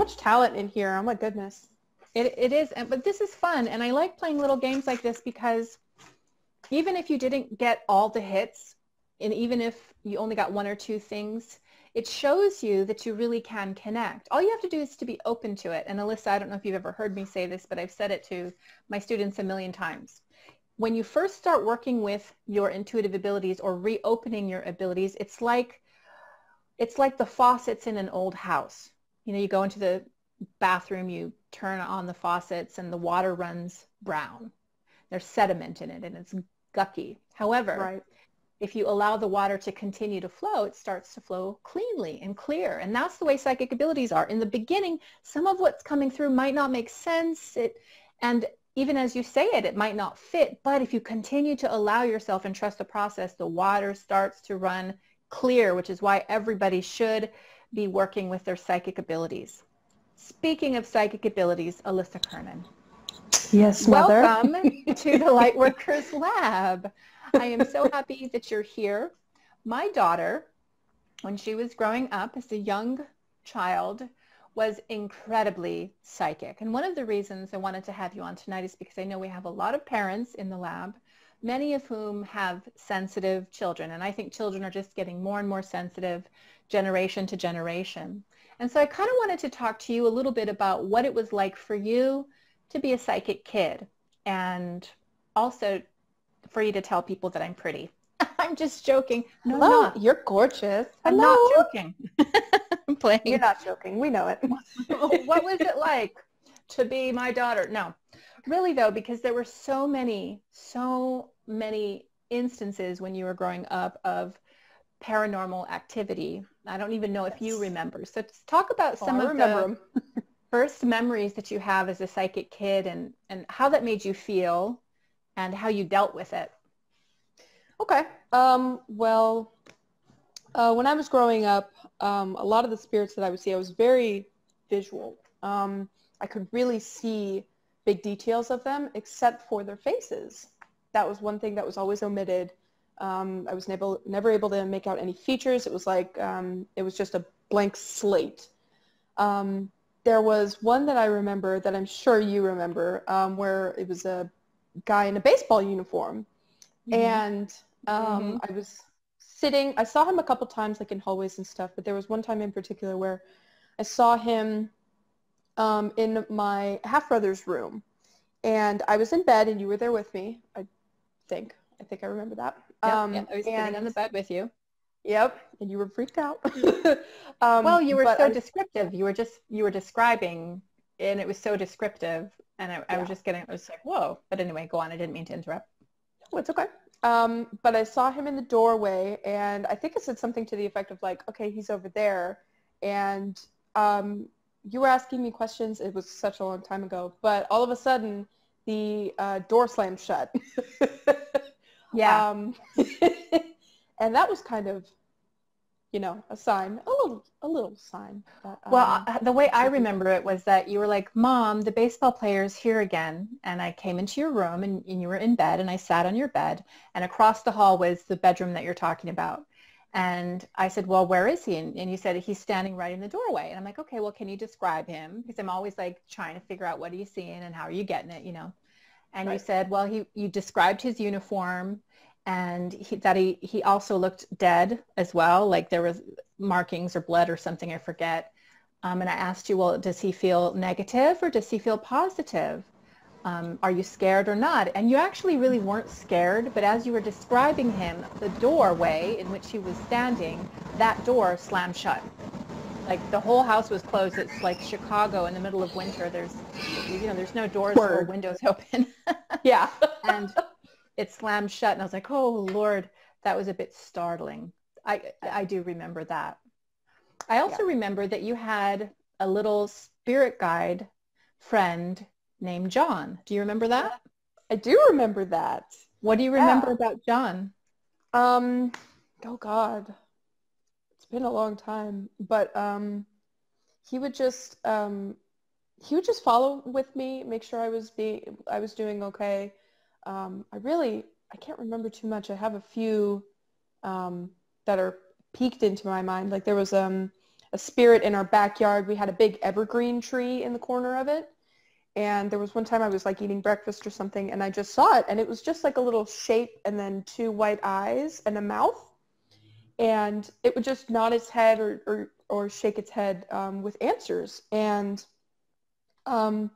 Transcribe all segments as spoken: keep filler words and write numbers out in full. much talent in here. Oh my goodness. It, it is, but this is fun. And I like playing little games like this because even if you didn't get all the hits, and even if you only got one or two things, it shows you that you really can connect. All you have to do is to be open to it. And Alyssa, I don't know if you've ever heard me say this, but I've said it to my students a million times. When you first start working with your intuitive abilities or reopening your abilities, it's like, it's like the faucets in an old house. You know, you go into the bathroom, you turn on the faucets, and the water runs brown. There's sediment in it, and it's gucky. However, right. If you allow the water to continue to flow, it starts to flow cleanly and clear. And that's the way psychic abilities are. In the beginning, some of what's coming through might not make sense. It, and even as you say it, it might not fit. But if you continue to allow yourself and trust the process, the water starts to run clear, which is why everybody should be working with their psychic abilities. Speaking of psychic abilities, Alyssa Kernan. Yes, Mother. Welcome to the Lightworkers Lab. I am so happy that you're here. My daughter, when she was growing up as a young child, was incredibly psychic. And one of the reasons I wanted to have you on tonight is because I know we have a lot of parents in the lab, many of whom have sensitive children. And I think children are just getting more and more sensitive generation to generation. And so I kind of wanted to talk to you a little bit about what it was like for you to be a psychic kid, and also for you to tell people that I'm pretty. I'm just joking. No, I'm not. You're gorgeous. I'm Hello. not joking. I'm playing. You're not joking. We know it. What was it like to be my daughter? No, really though, because there were so many, so many instances when you were growing up of paranormal activity. I don't even know yes. if you remember. So talk about oh, some I of them. First memories that you have as a psychic kid, and, and how that made you feel and how you dealt with it. Okay. Um, well, uh, when I was growing up, um, a lot of the spirits that I would see, I was very visual. Um, I could really see big details of them except for their faces. That was one thing that was always omitted. Um, I was never, never able to make out any features. It was like, um, it was just a blank slate. Um, There was one that I remember that I'm sure you remember, um, where it was a guy in a baseball uniform. Mm-hmm. And um, mm-hmm. I was sitting, I saw him a couple times like in hallways and stuff, but there was one time in particular where I saw him um, in my half-brother's room. And I was in bed and you were there with me, I think. I think I remember that. Yep, um, yep. I was sitting on the bed with you. Yep, and you were freaked out. um, well, you were so I, descriptive. You were just, you were describing, and it was so descriptive. And I, yeah. I was just getting, I was like, whoa. But anyway, go on. I didn't mean to interrupt. Oh, it's okay. Um, but I saw him in the doorway, and I think I said something to the effect of like, okay, he's over there. And um, you were asking me questions. It was such a long time ago. But all of a sudden, the uh, door slammed shut. yeah. Um, And that was kind of, you know, a sign, a little, a little sign. That, um, well, the way I remember it was that you were like, Mom, the baseball player's here again. And I came into your room, and, and you were in bed, and I sat on your bed, and across the hall was the bedroom that you're talking about. And I said, well, where is he? And, and you said, he's standing right in the doorway. And I'm like, okay, well, can you describe him? Because I'm always like trying to figure out what are you seeing and how are you getting it, you know? And right. you said, well, he, you described his uniform. And he, that he, he also looked dead as well, like there was markings or blood or something, I forget. Um, and I asked you, well, does he feel negative or does he feel positive? Um, are you scared or not? And you actually really weren't scared, but as you were describing him, the doorway in which he was standing, that door slammed shut. Like the whole house was closed. It's like Chicago in the middle of winter. There's, you know, there's no doors Word. or windows open. yeah. And it slammed shut, and I was like, oh, Lord, that was a bit startling. I, I do remember that. I also yeah. remember that you had a little spirit guide friend named John. Do you remember that? I do remember that. What do you remember yeah. about John? Um, oh, God. It's been a long time. But um, he would just um, he would just follow with me, make sure I was being, I was doing okay. Um, I really, I can't remember too much. I have a few um, that are peeked into my mind. Like there was um, a spirit in our backyard. We had a big evergreen tree in the corner of it. And there was one time I was like eating breakfast or something, and I just saw it, and it was just like a little shape and then two white eyes and a mouth. And it would just nod its head or, or, or shake its head um, with answers. And um,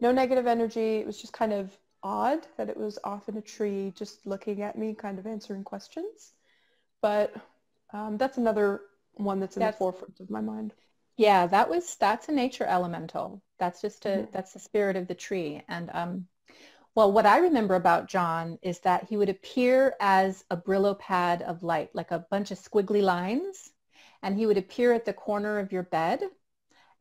no negative energy. It was just kind of odd that it was off in a tree just looking at me, kind of answering questions. But um, that's another one that's in that's, the forefront of my mind. Yeah, that was that's a nature elemental. That's just a mm-hmm. that's the spirit of the tree. And um, well, what I remember about John is that he would appear as a Brillo pad of light, like a bunch of squiggly lines, and he would appear at the corner of your bed,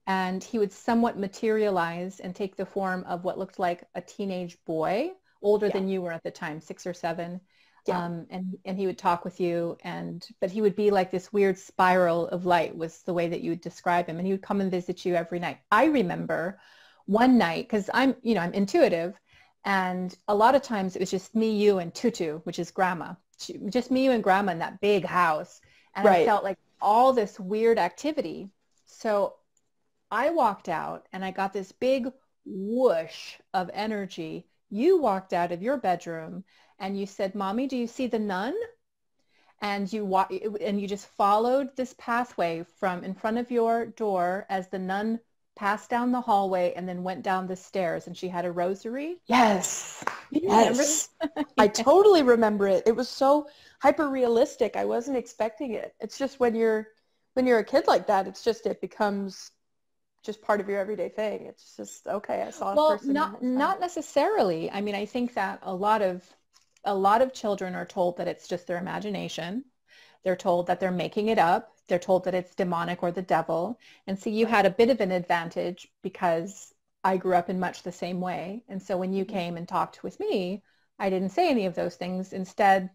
and he would somewhat materialize and take the form of what looked like a teenage boy, older yeah. than you were at the time, six or seven. Yeah. Um, and, and he would talk with you, and but he would be like this weird spiral of light was the way that you would describe him. And he would come and visit you every night. I remember one night, because I'm, you know, I'm intuitive, and a lot of times it was just me, you, and Tutu, which is grandma, she, just me, you, and grandma in that big house. And right. I felt like all this weird activity. So I walked out and I got this big whoosh of energy. You walked out of your bedroom and you said, "Mommy, do you see the nun?" And you wa- and you just followed this pathway from in front of your door as the nun passed down the hallway and then went down the stairs, and she had a rosary. Yes. You yes. Remember? I totally remember it. It was so hyper realistic. I wasn't expecting it. It's just when you're when you're a kid like that, it's just it becomes just part of your everyday thing. It's just, okay, I saw a well, person. Well, not not necessarily. I mean, I think that a lot of a lot of children are told that it's just their imagination. They're told that they're making it up. They're told that it's demonic or the devil. And so you had a bit of an advantage because I grew up in much the same way. And so when you came and talked with me, I didn't say any of those things. Instead,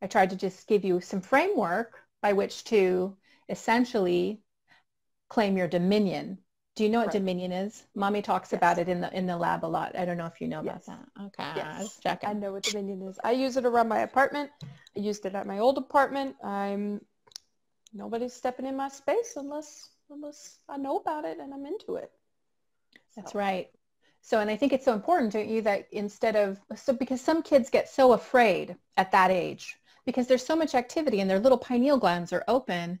I tried to just give you some framework by which to essentially claim your dominion. Do you know what right. dominion is? Mommy talks yes. about it in the in the lab a lot. I don't know if you know yes. about that. Okay, yes. I was checking. I know what dominion is. I use it around my apartment. I used it at my old apartment. I'm nobody's stepping in my space unless unless I know about it and I'm into it. That's so. Right. So, and I think it's so important, don't you, that instead of so because some kids get so afraid at that age because there's so much activity and their little pineal glands are open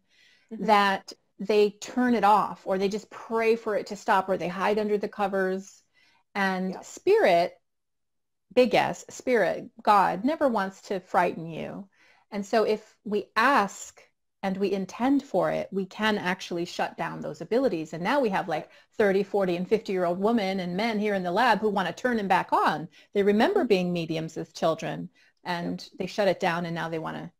mm-hmm. that they turn it off, or they just pray for it to stop, or they hide under the covers. And yeah. spirit, big S, spirit, God, never wants to frighten you. And so if we ask and we intend for it, we can actually shut down those abilities. And now we have like thirty, forty, and fifty year old women and men here in the lab who want to turn them back on. They remember being mediums as children, and yeah. they shut it down, and now they want to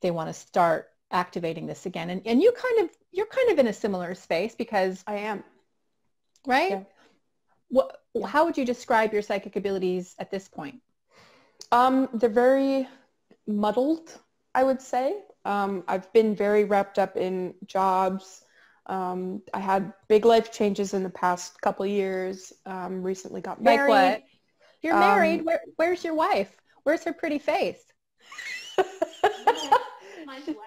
they want to start activating this again. And and you kind of you're kind of in a similar space because I am, right? Yeah. What, yeah. How would you describe your psychic abilities at this point? Um, they're very muddled, I would say. Um, I've been very wrapped up in jobs. Um, I had big life changes in the past couple of years. Um, recently got married. Like what? You're um, married? Where, where's your wife? Where's her pretty face? Mine's lagging.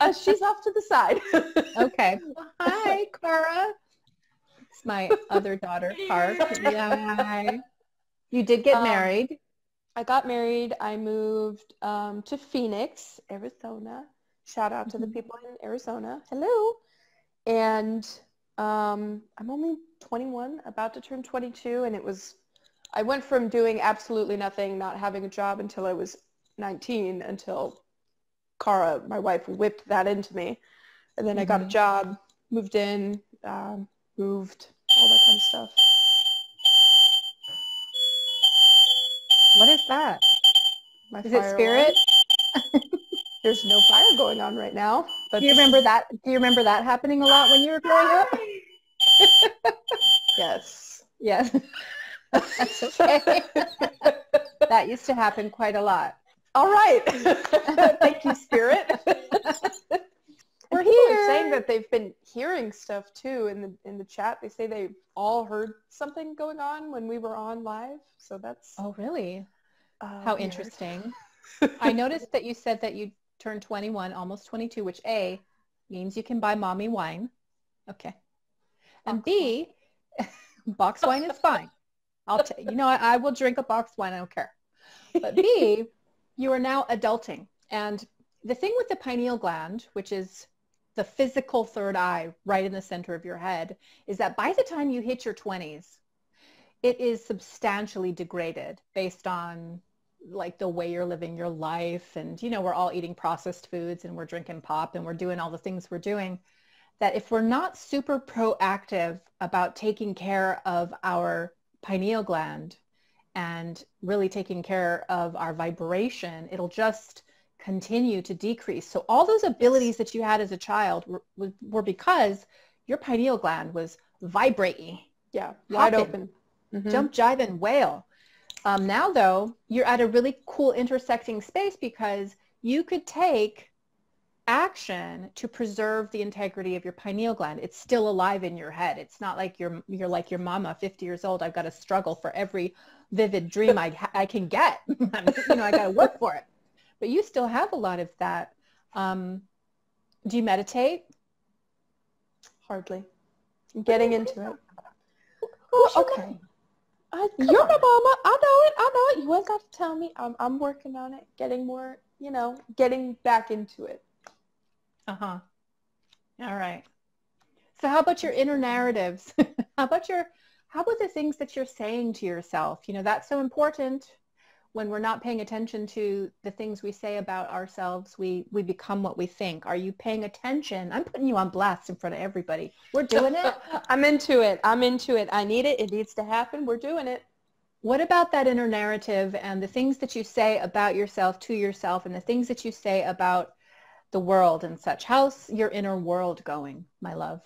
Uh, she's off to the side. Okay. Hi, Cara. It's my other daughter, Cara. Yeah. You did get um, married. I got married. I moved um, to Phoenix, Arizona. Shout out to the people in Arizona. Hello. And um, I'm only twenty-one, about to turn twenty-two. And it was, I went from doing absolutely nothing, not having a job until I was nineteen, until Cara, my wife, whipped that into me. And then mm-hmm. I got a job, moved in, um, moved, all that kind of stuff. What is that? My is it spirit? There's no fire going on right now. But do you remember that? Do you remember that happening a lot when you were growing up? Yes. Yes. That's okay. That used to happen quite a lot. All right. Thank you, spirit. We're here. People are saying that they've been hearing stuff too in the in the chat. They say they all heard something going on when we were on live. So that's oh really? Uh, How weird. Interesting. I noticed that you said that you turned twenty-one, almost twenty-two, which A, means you can buy mommy wine. Okay. And B, box wine is fine. I'll t- you know, I, I will drink a box wine. I don't care. But B, you are now adulting. And the thing with the pineal gland, which is the physical third eye right in the center of your head, is that by the time you hit your twenties, it is substantially degraded based on like the way you're living your life. And, you know, we're all eating processed foods and we're drinking pop and we're doing all the things we're doing, that if we're not super proactive about taking care of our pineal gland and really taking care of our vibration, it'll just continue to decrease. So all those abilities that you had as a child were, were because your pineal gland was vibrating. Yeah, wide open. Mm-hmm. Jump, jive, and wail. Um, now, though, you're at a really cool intersecting space because you could take action to preserve the integrity of your pineal gland. It's still alive in your head. It's not like you're you're like your mama, fifty years old. I've got to struggle for every vivid dream I I can get. you know, I got to work for it. But you still have a lot of that. Um, do you meditate? Hardly. I'm getting into it. Oh, okay. I, you're my mama. I know it. I know it. You ain't got to tell me. I'm I'm working on it. Getting more. You know, getting back into it. Uh-huh. All right. So how about your inner narratives? How about your, how about the things that you're saying to yourself? You know, that's so important. When we're not paying attention to the things we say about ourselves, we, we become what we think. Are you paying attention? I'm putting you on blast in front of everybody. We're doing it. I'm into it. I'm into it. I need it. It needs to happen. We're doing it. What about that inner narrative and the things that you say about yourself to yourself and the things that you say about the world and such? How's your inner world going, my love?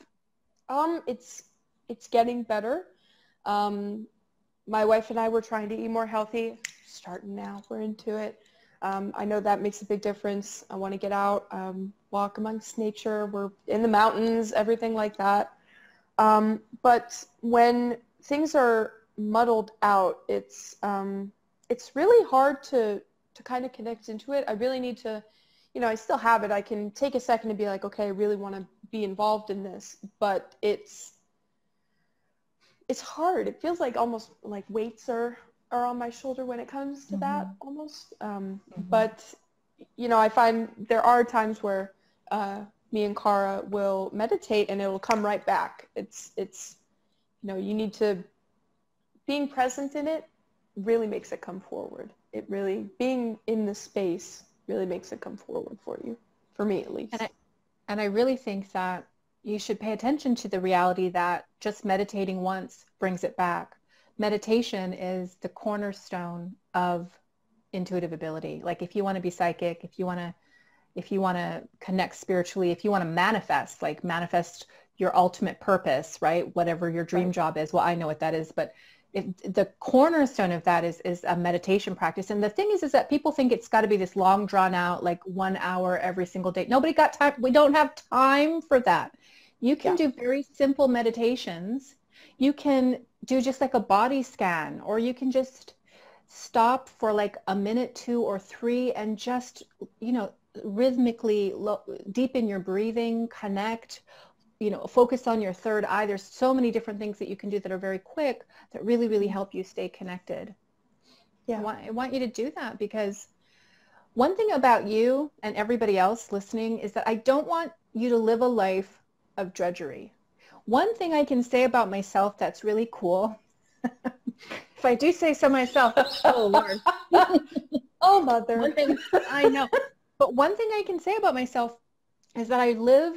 Um, it's it's getting better. Um, my wife and I were trying to eat more healthy. Starting now, we're into it. Um, I know that makes a big difference. I want to get out, um, walk amongst nature. We're in the mountains, everything like that. Um, but when things are muddled out, it's um, it's really hard to to kind of connect into it. I really need to. You know, I still have it. I can take a second to be like, okay, I really want to be involved in this, but it's it's hard. It feels like almost like weights are, are on my shoulder when it comes to mm-hmm. that almost. Um, mm-hmm. But, you know, I find there are times where uh, me and Cara will meditate and it will come right back. It's, it's, you know, you need to, being present in it really makes it come forward. It really, being in the space really makes it come forward for you, for me at least. And I, and I really think that you should pay attention to the reality that just meditating once brings it back. Meditation is the cornerstone of intuitive ability. Like if you want to be psychic, if you want to, if you want to connect spiritually, if you want to manifest, like manifest your ultimate purpose, right? Whatever your dream right. job is. Well, I know what that is, but It, the cornerstone of that is, is a meditation practice. And the thing is, is that people think it's got to be this long drawn out, like one hour every single day. Nobody got time. We don't have time for that. You can yeah. do very simple meditations. You can do just like a body scan, or you can just stop for like a minute, two or three, and just, you know, rhythmically lo- deepen your breathing, connect, you know, focus on your third eye. There's so many different things that you can do that are very quick that really, really help you stay connected. Yeah. I want, I want you to do that, because one thing about you and everybody else listening is that I don't want you to live a life of drudgery. One thing I can say about myself that's really cool, if I do say so myself, oh Lord, oh Mother. One thing, I know. But one thing I can say about myself is that I live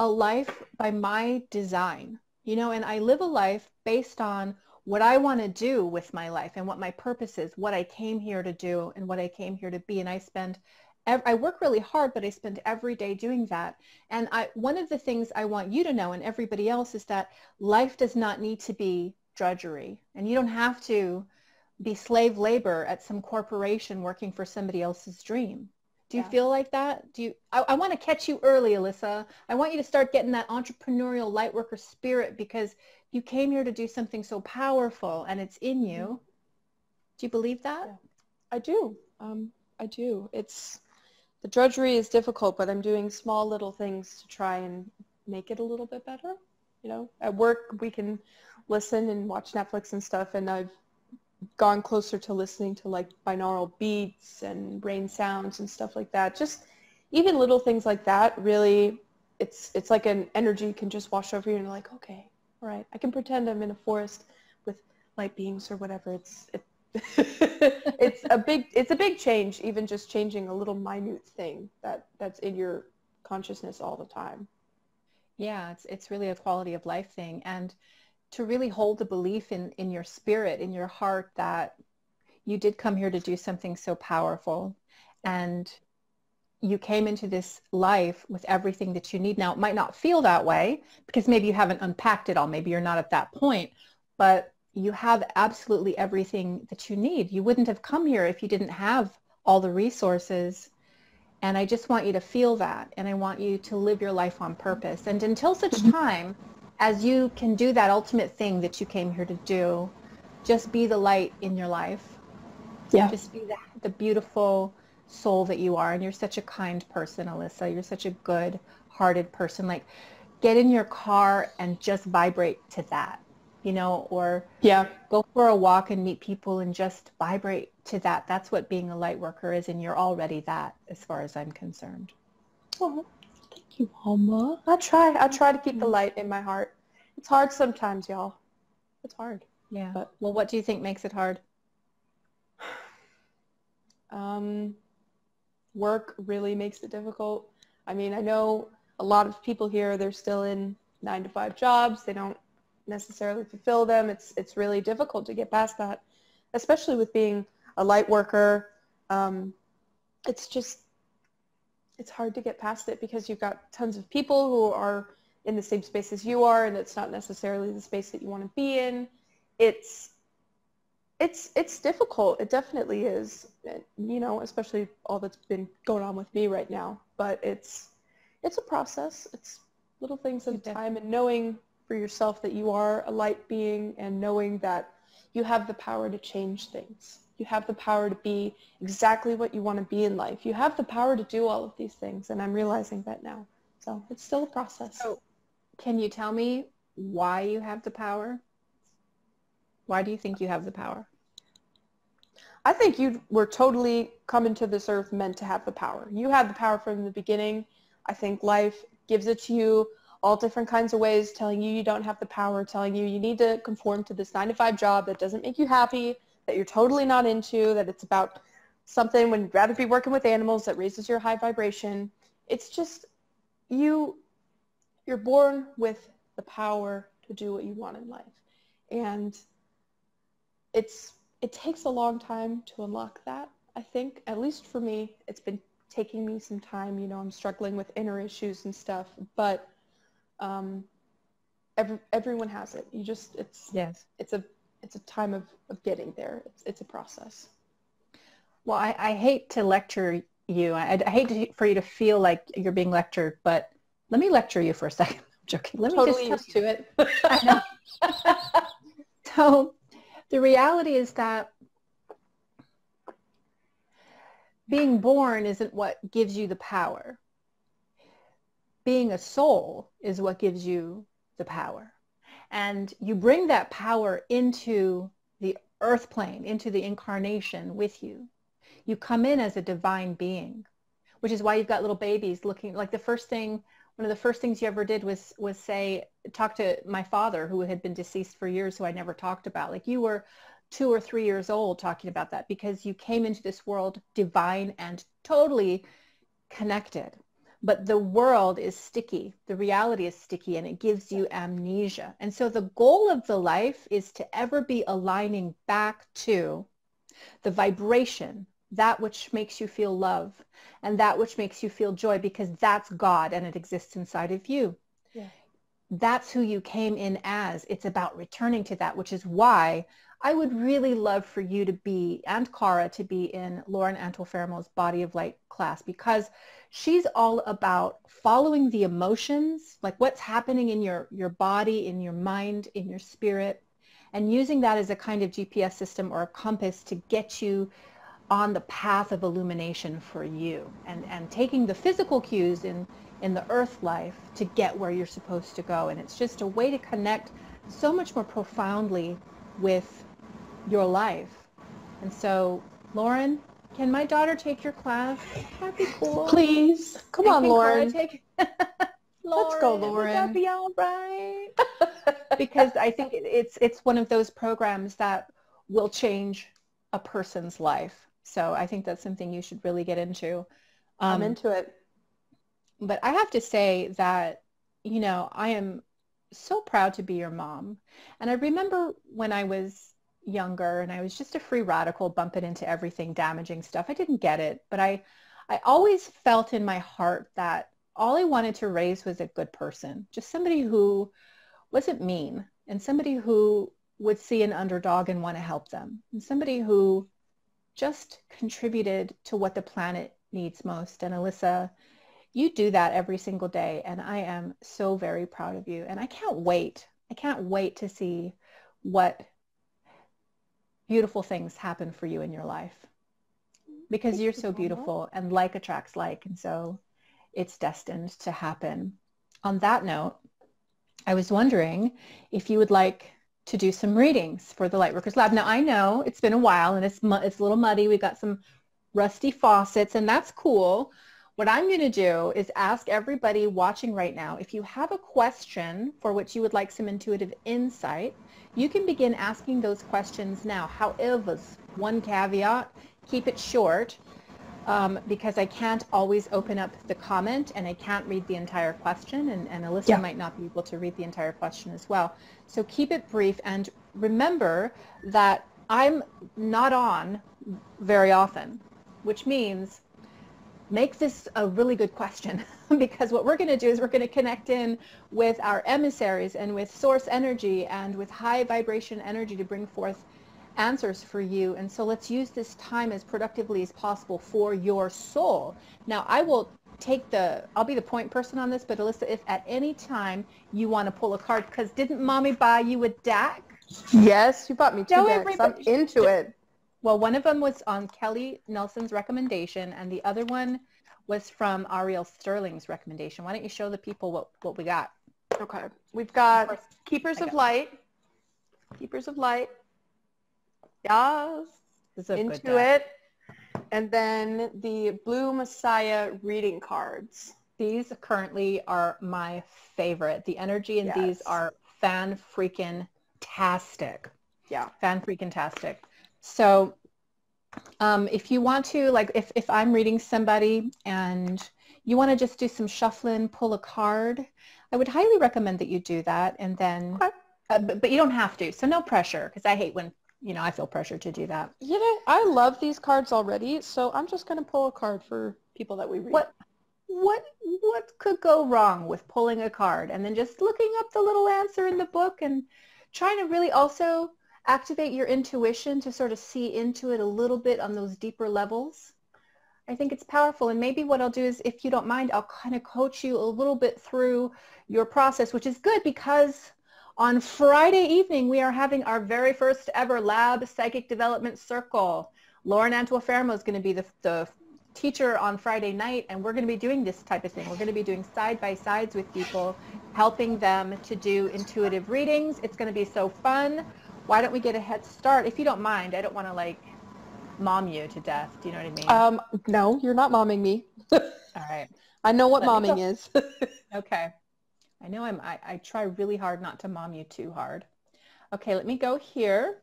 a life by my design, you know, and I live a life based on what I want to do with my life and what my purpose is, what I came here to do and what I came here to be. And I spend, I work really hard, but I spend every day doing that. And I, one of the things I want you to know and everybody else is that life does not need to be drudgery, and you don't have to be slave labor at some corporation working for somebody else's dream. Do you yeah. feel like that? Do you? I, I want to catch you early, Alyssa. I want you to start getting that entrepreneurial lightworker spirit, because you came here to do something so powerful and it's in you. Do you believe that? Yeah. I do. Um, I do. It's, The drudgery is difficult, but I'm doing small little things to try and make it a little bit better. You know, at work we can listen and watch Netflix and stuff, and I've gone closer to listening to like binaural beats and rain sounds and stuff like that. Just even little things like that, really, it's it's like an energy can just wash over you, and you're like, okay, all right, I can pretend I'm in a forest with light beings or whatever. It's it, it's a big it's a big change, even just changing a little minute thing that that's in your consciousness all the time. Yeah, it's it's really a quality of life thing, and to really hold the belief in in your spirit, in your heart, that you did come here to do something so powerful, and you came into this life with everything that you need. Now, it might not feel that way because maybe you haven't unpacked it all. Maybe you're not at that point, but you have absolutely everything that you need. You wouldn't have come here if you didn't have all the resources. And I just want you to feel that. And I want you to live your life on purpose. And until such time as you can do that ultimate thing that you came here to do, just be the light in your life. Yeah. Just be the, the beautiful soul that you are. And you're such a kind person, Alyssa. You're such a good hearted person. Like, get in your car and just vibrate to that, you know, or yeah, go for a walk and meet people and just vibrate to that. That's what being a light worker is. And you're already that, as far as I'm concerned. Oh, thank you, Mama. I try. I try to keep the light in my heart. It's hard sometimes, y'all. It's hard. Yeah. But, well, what do you think makes it hard? Um, work really makes it difficult. I mean, I know a lot of people here, they're still in nine to five jobs. They don't necessarily fulfill them. It's, it's really difficult to get past that, especially with being a light worker. Um, it's just, it's hard to get past it because you've got tons of people who are in the same space as you are, and it's not necessarily the space that you want to be in. It's, It's it's difficult. It definitely is, you know, especially all that's been going on with me right now. But it's it's a process. It's little things at a time, and knowing for yourself that you are a light being, and knowing that you have the power to change things. You have the power to be exactly what you want to be in life. You have the power to do all of these things, and I'm realizing that now. So it's still a process. So, can you tell me why you have the power? Why do you think you have the power? I think you were totally coming to this earth meant to have the power. You had the power from the beginning. I think life gives it to you all different kinds of ways, telling you you don't have the power, telling you you need to conform to this nine to five job that doesn't make you happy, that you're totally not into, that it's about something when you'd rather be working with animals, that raises your high vibration. It's just you, you're born with the power to do what you want in life. And It's, it takes a long time to unlock that, I think. At least for me, it's been taking me some time. You know, I'm struggling with inner issues and stuff, but um, every, everyone has it. You just, it's, yes. it's, a, it's a time of, of getting there. It's, it's a process. Well, I, I hate to lecture you. I, I hate to, for you to feel like you're being lectured, but let me lecture you for a second. I'm joking. Let me totally just used to it. I know. So, the reality is that being born isn't what gives you the power. Being a soul is what gives you the power. And you bring that power into the earth plane, into the incarnation with you. You come in as a divine being, which is why you've got little babies looking, like the first thing, one of the first things you ever did was, was say, talk to my father, who had been deceased for years, who I never talked about. Like, you were two or three years old talking about that, because you came into this world divine and totally connected. But the world is sticky. The reality is sticky, and it gives you amnesia. And so the goal of the life is to ever be aligning back to the vibration, that which makes you feel love and that which makes you feel joy, because that's God and it exists inside of you. Yeah. That's who you came in as. It's about returning to that, which is why I would really love for you to be, and Cara, to be in Lauren Antofermo's Body of Light class, because she's all about following the emotions, like what's happening in your, your body, in your mind, in your spirit, and using that as a kind of G P S system or a compass to get you on the path of illumination for you, and, and taking the physical cues in, in the earth life to get where you're supposed to go. And it's just a way to connect so much more profoundly with your life. And so, Lauren, can my daughter take your class? That'd be cool. Please. Come on, Lauren. Take... Lauren. Let's go, Lauren. Would that be all right? Because I think it's, it's one of those programs that will change a person's life. So I think that's something you should really get into. Um, I'm into it. But I have to say that, you know, I am so proud to be your mom. And I remember when I was younger and I was just a free radical, bumping into everything, damaging stuff. I didn't get it, but I, I always felt in my heart that all I wanted to raise was a good person, just somebody who wasn't mean and somebody who would see an underdog and want to help them, and somebody who just contributed to what the planet needs most. And Alyssa, you do that every single day, and I am so very proud of you. And I can't wait. I can't wait to see what beautiful things happen for you in your life, because you're so beautiful, and like attracts like, and so it's destined to happen. On that note, I was wondering if you would like to do some readings for the Lightworkers Lab. Now, I know it's been a while and it's, it's a little muddy. We've got some rusty faucets, and that's cool. What I'm going to do is ask everybody watching right now, if you have a question for which you would like some intuitive insight, you can begin asking those questions now. However, one caveat, keep it short, um, because I can't always open up the comment and I can't read the entire question, and, and Alyssa yeah. might not be able to read the entire question as well. So keep it brief, and remember that I'm not on very often, which means make this a really good question, because what we're going to do is we're going to connect in with our emissaries and with source energy and with high vibration energy to bring forth answers for you. And so let's use this time as productively as possible for your soul. Now, I will take the, I'll be the point person on this, but Alyssa, if at any time you want to pull a card, because didn't mommy buy you a deck? Yes, you bought me two no, decks. I'm into it. Well, one of them was on Kelly Nelson's recommendation, and the other one was from Ariel Sterling's recommendation. Why don't you show the people what, what we got? Okay. We've got First, Keepers of Light. Keepers of Light. Yes. This is into it. And then the Blue Messiah Reading Cards. These currently are my favorite. The energy in yes. these are fan-freaking-tastic. Yeah. Fan-freaking-tastic. So um, if you want to, like if, if I'm reading somebody and you want to just do some shuffling, pull a card, I would highly recommend that you do that. And then, okay. uh, but, but you don't have to. So no pressure, because I hate when, you know, I feel pressure to do that. You know, I love these cards already, so I'm just going to pull a card for people that we read. What, what, what could go wrong with pulling a card and then just looking up the little answer in the book and trying to really also activate your intuition to sort of see into it a little bit on those deeper levels? I think it's powerful. And maybe what I'll do is, if you don't mind, I'll kind of coach you a little bit through your process, which is good because on Friday evening, we are having our very first ever Lab Psychic Development Circle. Lauren Antofermo is going to be the, the teacher on Friday night, and we're going to be doing this type of thing. We're going to be doing side-by-sides with people, helping them to do intuitive readings. It's going to be so fun. Why don't we get a head start, if you don't mind? I don't want to, like, mom you to death. Do you know what I mean? Um, no, you're not momming me. All right. I know what Let momming is. Okay. I know I'm, I, I try really hard not to mom you too hard. Okay, let me go here.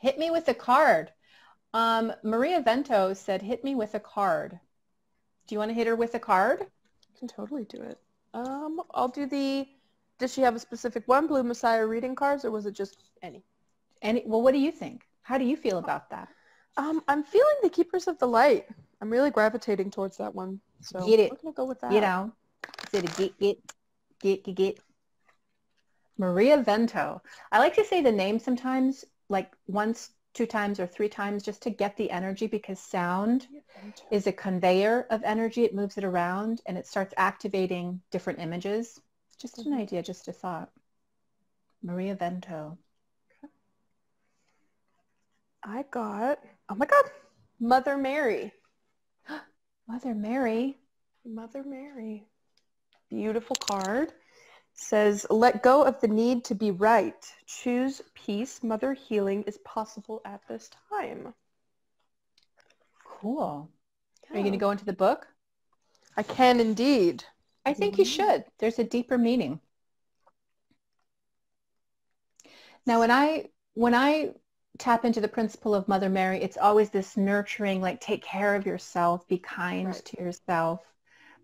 Hit me with a card. Um, Maria Vento said, hit me with a card. Do you want to hit her with a card? I can totally do it. Um, I'll do the... Did she have a specific one, Blue Messiah Reading Cards, or was it just any? Any? Well, what do you think? How do you feel about that? Um, I'm feeling the Keepers of the Light. I'm really gravitating towards that one. So get it. We're going to go with that. You know, get it, get, get, get, get, get. Maria Vento. I like to say the name sometimes, like once, two times, or three times, just to get the energy, because sound is a conveyor of energy. It moves it around, and it starts activating different images. Just an idea, just a thought. Maria Vento. I got, oh my God, Mother Mary. Mother Mary. Mother Mary. Beautiful card. Says, let go of the need to be right. Choose peace. Mother healing is possible at this time. Cool. Yeah. Are you going to go into the book? I can indeed. I think mm-hmm. you should. There's a deeper meaning. Now, when I, when I tap into the principle of Mother Mary, it's always this nurturing, like take care of yourself, be kind right. to yourself,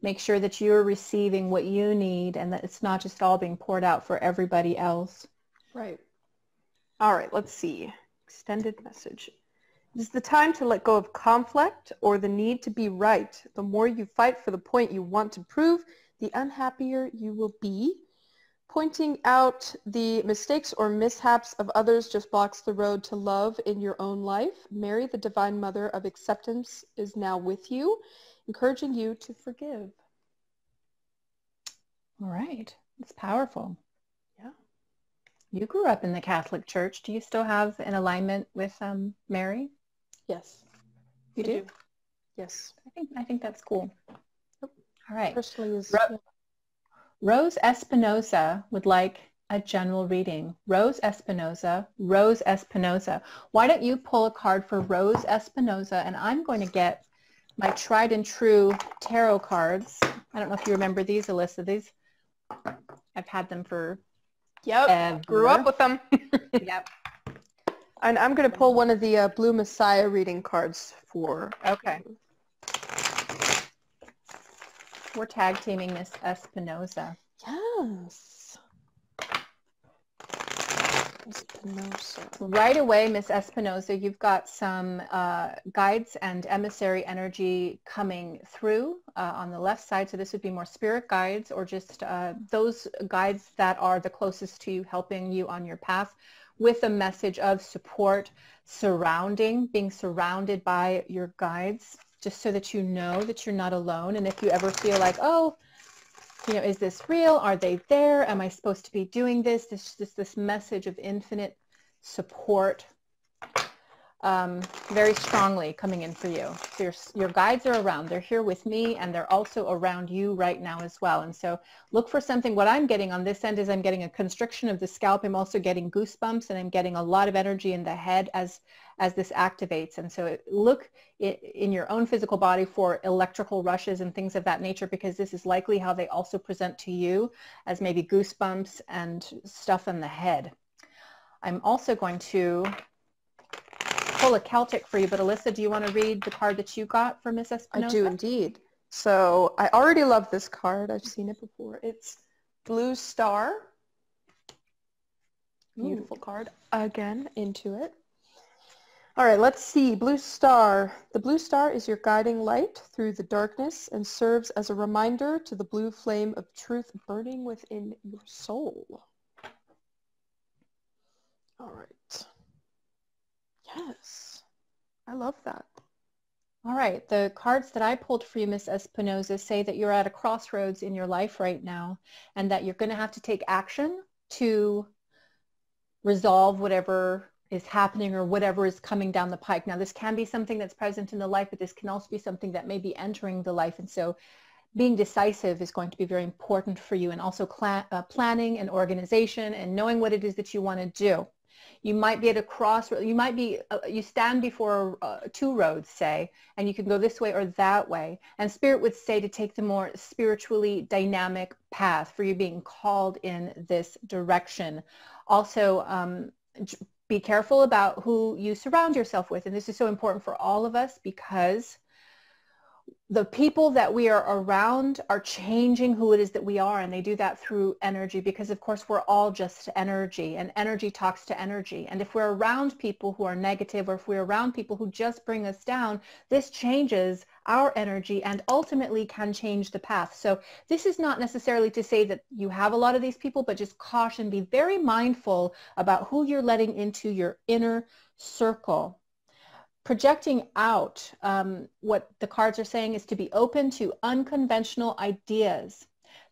make sure that you're receiving what you need and that it's not just all being poured out for everybody else. Right. All right, let's see. Extended message. It is the time to let go of conflict or the need to be right. The more you fight for the point you want to prove, the unhappier you will be. Pointing out the mistakes or mishaps of others just blocks the road to love in your own life. Mary, the Divine Mother of Acceptance, is now with you, encouraging you to forgive. All right. That's powerful. Yeah. You grew up in the Catholic Church. Do you still have an alignment with um, Mary? Yes. You do? do? Yes. I think, I think that's cool. Yep. All right. Personally is... Ro- Rose Espinosa would like a general reading. Rose Espinosa, Rose Espinosa. Why don't you pull a card for Rose Espinosa, and I'm going to get my tried and true tarot cards. I don't know if you remember these, Alyssa. These, I've had them for Yep, ever. Grew up with them. Yep. And I'm going to pull one of the uh, Blue Messiah reading cards for. Okay. We're tag teaming Miss Espinosa. Yes. Espinosa. Right away, Miss Espinosa, you've got some uh, guides and emissary energy coming through uh, on the left side. So this would be more spirit guides or just uh, those guides that are the closest to you, helping you on your path with a message of support, surrounding, being surrounded by your guides, just so that you know that you're not alone. And if you ever feel like, oh, you know, is this real? Are they there? Am I supposed to be doing this? This this, this message of infinite support um, very strongly coming in for you. So your, your guides are around. They're here with me, and they're also around you right now as well. And so look for something. What I'm getting on this end is I'm getting a constriction of the scalp. I'm also getting goosebumps, and I'm getting a lot of energy in the head as as this activates. And so look in your own physical body for electrical rushes and things of that nature, because this is likely how they also present to you, as maybe goosebumps and stuff in the head. I'm also going to pull a Celtic for you, but Alyssa, do you want to read the card that you got for Miss Espinosa? I do indeed. So I already love this card. I've seen it before. It's Blue Star. Beautiful Ooh. Card. Again, into it. All right, let's see. Blue Star. The blue star is your guiding light through the darkness and serves as a reminder to the blue flame of truth burning within your soul. All right. Yes. I love that. All right. The cards that I pulled for you, Miss Espinosa, say that you're at a crossroads in your life right now and that you're going to have to take action to resolve whatever is happening or whatever is coming down the pike. Now, this can be something that's present in the life, but this can also be something that may be entering the life. And so being decisive is going to be very important for you, and also uh, planning and organization and knowing what it is that you want to do. You might be at a crossroads. You might be, uh, you stand before uh, two roads, say, and you can go this way or that way. And Spirit would say to take the more spiritually dynamic path, for you being called in this direction. Also, um, be careful about who you surround yourself with. And this is so important for all of us, because the people that we are around are changing who it is that we are. And they do that through energy, because of course we're all just energy, and energy talks to energy. And if we're around people who are negative, or if we're around people who just bring us down, this changes our energy and ultimately can change the path. So this is not necessarily to say that you have a lot of these people, but just caution, be very mindful about who you're letting into your inner circle. Projecting out, um, what the cards are saying is to be open to unconventional ideas.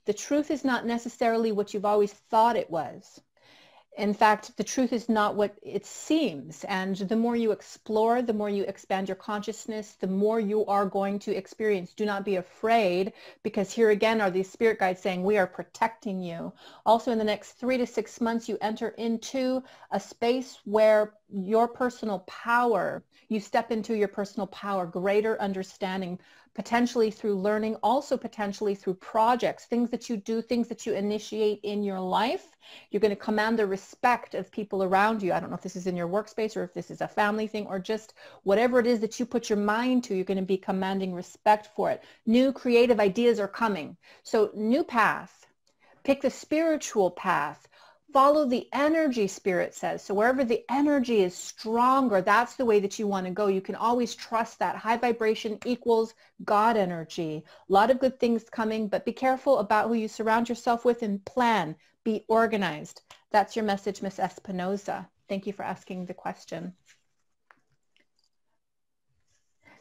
The truth is not necessarily what you've always thought it was. In fact, the truth is not what it seems. And the more you explore, the more you expand your consciousness, the more you are going to experience. Do not be afraid, because here again are these spirit guides saying, we are protecting you. Also, in the next three to six months, you enter into a space where your personal power, you step into your personal power, greater understanding, potentially through learning, also potentially through projects, things that you do, things that you initiate in your life. You're going to command the respect of people around you. I don't know if this is in your workspace or if this is a family thing or just whatever it is that you put your mind to, you're going to be commanding respect for it. New creative ideas are coming. So new path, pick the spiritual path. Follow the energy, Spirit says. So wherever the energy is stronger, that's the way that you want to go. You can always trust that. High vibration equals God energy. A lot of good things coming, but be careful about who you surround yourself with and plan. Be organized. That's your message, Miss Espinosa. Thank you for asking the question.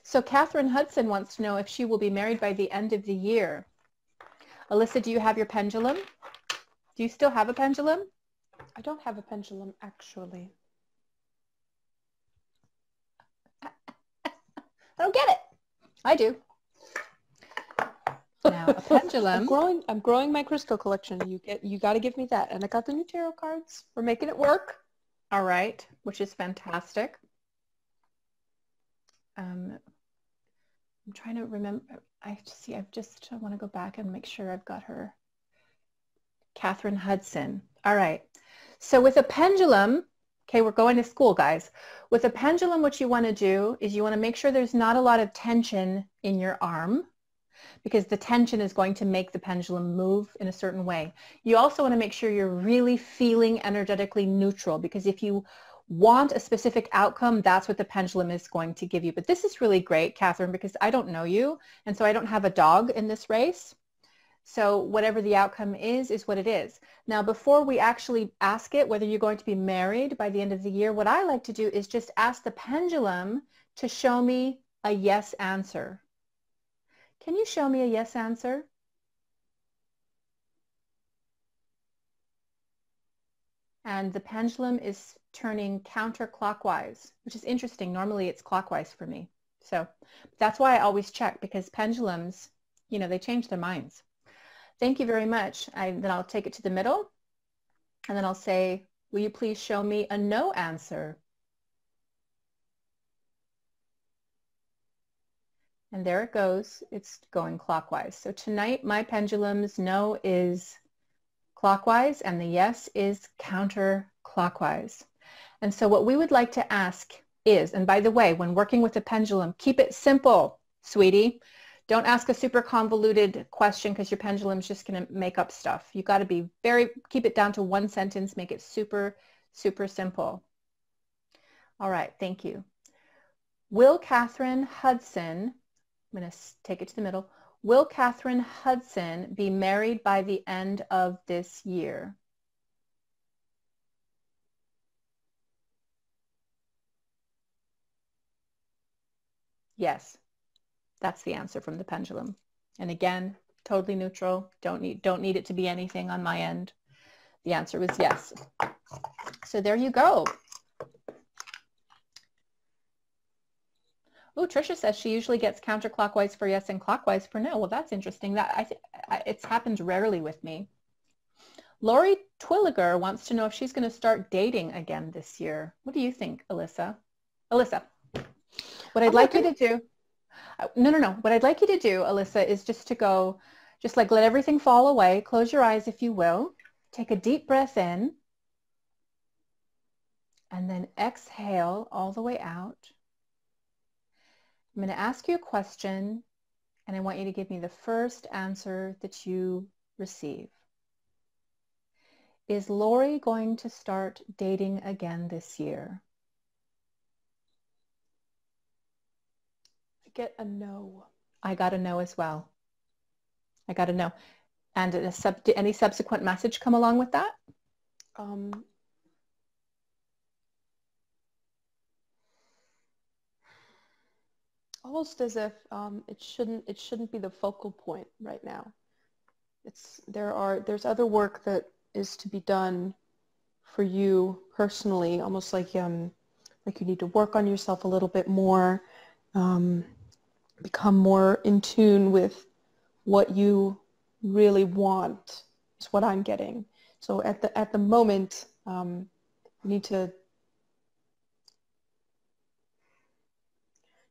So Catherine Hudson wants to know if she will be married by the end of the year. Alyssa, do you have your pendulum? Do you still have a pendulum? I don't have a pendulum, actually. I don't get it. I do. Now, a pendulum. I'm growing, I'm growing my crystal collection. You get, you got to give me that. And I got the new tarot cards. We're making it work. All right, which is fantastic. Um, I'm trying to remember. I see. I've just I want to go back and make sure I've got her. Catherine Hudson. All right. So with a pendulum, okay, we're going to school, guys. With a pendulum, what you want to do is you want to make sure there's not a lot of tension in your arm, because the tension is going to make the pendulum move in a certain way. You also want to make sure you're really feeling energetically neutral, because if you want a specific outcome, that's what the pendulum is going to give you. But this is really great, Catherine, because I don't know you, and so I don't have a dog in this race. So whatever the outcome is, is what it is. Now, before we actually ask it whether you're going to be married by the end of the year, what I like to do is just ask the pendulum to show me a yes answer. Can you show me a yes answer? And the pendulum is turning counterclockwise, which is interesting. Normally it's clockwise for me. So that's why I always check, because pendulums, you know, they change their minds. Thank you very much. I, then I'll take it to the middle, and then I'll say, will you please show me a no answer? And there it goes. It's going clockwise. So tonight, my pendulum's no is clockwise, and the yes is counterclockwise. And so what we would like to ask is, and by the way, when working with a pendulum, keep it simple, sweetie. Don't ask a super convoluted question, because your pendulum's just going to make up stuff. You've got to be very, keep it down to one sentence, make it super, super simple. All right, thank you. Will Catherine Hudson, I'm going to take it to the middle, will Catherine Hudson be married by the end of this year? Yes. That's the answer from the pendulum. And again, totally neutral. Don't need, don't need it to be anything on my end. The answer was yes. So there you go. Oh, Trisha says she usually gets counterclockwise for yes and clockwise for no. Well, that's interesting. That I th I, it's happened rarely with me. Lori Twilliger wants to know if she's going to start dating again this year. What do you think, Alyssa? Alyssa, what I'd oh, like you to do... No, no, no. What I'd like you to do, Alyssa, is just to go, just like let everything fall away. Close your eyes, if you will. Take a deep breath in. And then exhale all the way out. I'm going to ask you a question, and I want you to give me the first answer that you receive. Is Lori going to start dating again this year? Get a no. I got a no as well. I got a no. And a sub, did any subsequent message come along with that? Um, almost as if um, it shouldn't. It shouldn't be the focal point right now. It's there are there's other work that is to be done for you personally, almost like um, like you need to work on yourself a little bit more, um, become more in tune with what you really want, is what I'm getting. So at the at the moment, um, you need to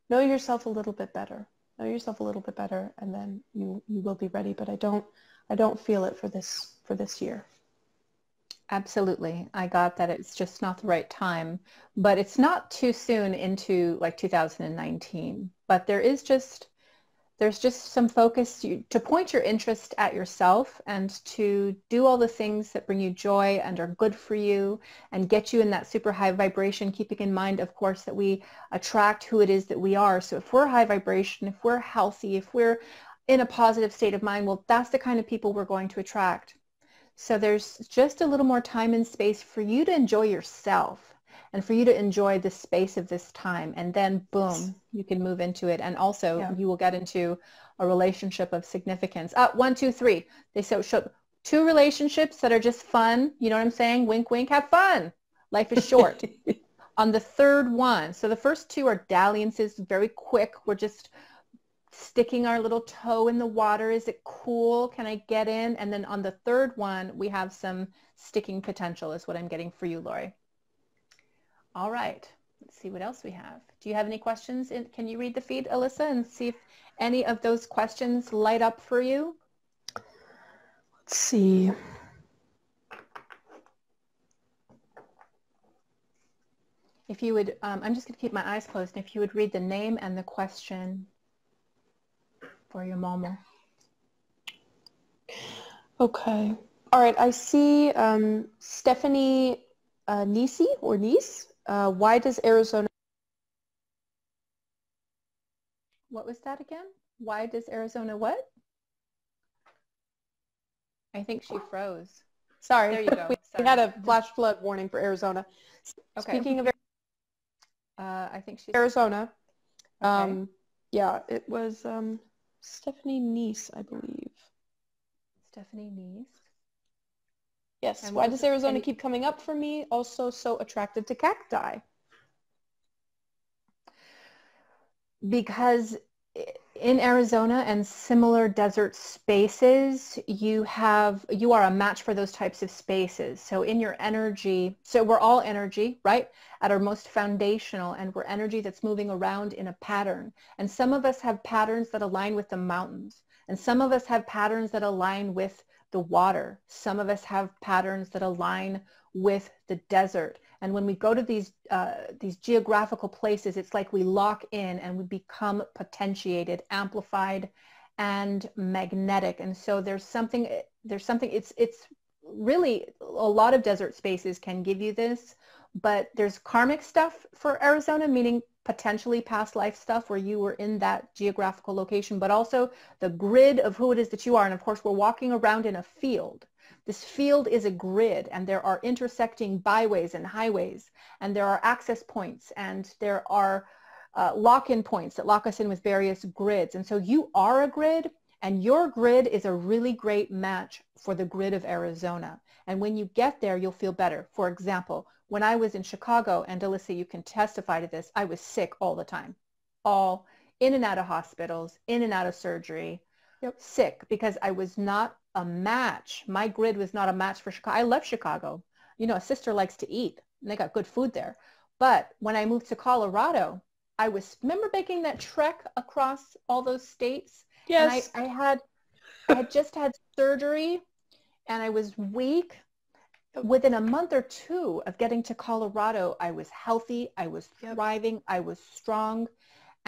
know yourself a little bit better. Know yourself a little bit better, and then you you will be ready. But I don't I don't feel it for this for this year. Absolutely. I got that it's just not the right time, but it's not too soon into like two thousand nineteen, but there is just, there's just some focus to, to point your interest at yourself and to do all the things that bring you joy and are good for you and get you in that super high vibration, keeping in mind, of course, that we attract who it is that we are. So if we're high vibration, if we're healthy, if we're in a positive state of mind, well, that's the kind of people we're going to attract. So there's just a little more time and space for you to enjoy yourself and for you to enjoy the space of this time. And then, boom, you can move into it. And also, yeah, you will get into a relationship of significance. Ah, one, two, three. They so show two relationships that are just fun. You know what I'm saying? Wink, wink, have fun. Life is short. On the third one, so the first two are dalliances, very quick. We're just sticking our little toe in the water. Is it cool? Can I get in? And then on the third one, we have some sticking potential is what I'm getting for you, Lori. All right. Let's see what else we have. Do you have any questions? In, can you read the feed, Alyssa, and see if any of those questions light up for you? Let's see. If you would, um, I'm just going to keep my eyes closed. And if you would read the name and the question for your mama. Okay. All right. I see um, Stephanie uh, Nese or Nese. Uh, why does Arizona... What was that again? Why does Arizona what? I think she froze. Sorry. There you go. we Sorry. had a flash flood warning for Arizona. Okay. Speaking of uh, I think she's... Arizona. Okay. Um, yeah, it was... Um, Stephanie Nese, I believe. Stephanie Nese. Yes. And why does Arizona keep coming up for me? Also so attracted to cacti. Because in Arizona and similar desert spaces, you have, you are a match for those types of spaces. So in your energy, so we're all energy, right? At our most foundational, and we're energy that's moving around in a pattern. And some of us have patterns that align with the mountains. And some of us have patterns that align with the water. Some of us have patterns that align with the desert. And when we go to these uh, these geographical places, it's like we lock in and we become potentiated, amplified, and magnetic. And so there's something, there's something, it's, it's really, a lot of desert spaces can give you this, but there's karmic stuff for Arizona, meaning potentially past life stuff where you were in that geographical location, but also the grid of who it is that you are. And of course, we're walking around in a field. This field is a grid, and there are intersecting byways and highways, and there are access points, and there are uh, lock-in points that lock us in with various grids. And so you are a grid, and your grid is a really great match for the grid of Arizona. And when you get there, you'll feel better. For example, when I was in Chicago, and Alyssa, you can testify to this, I was sick all the time, all in and out of hospitals, in and out of surgery, yep. Sick, because I was not a match. My grid was not a match for Chicago. I love Chicago. You know, a sister likes to eat, and they got good food there. But when I moved to Colorado, I was, remember making that trek across all those states? Yes. And I, I had, I had just had surgery, and I was weak. Within a month or two of getting to Colorado, I was healthy, I was thriving, yep. I was strong,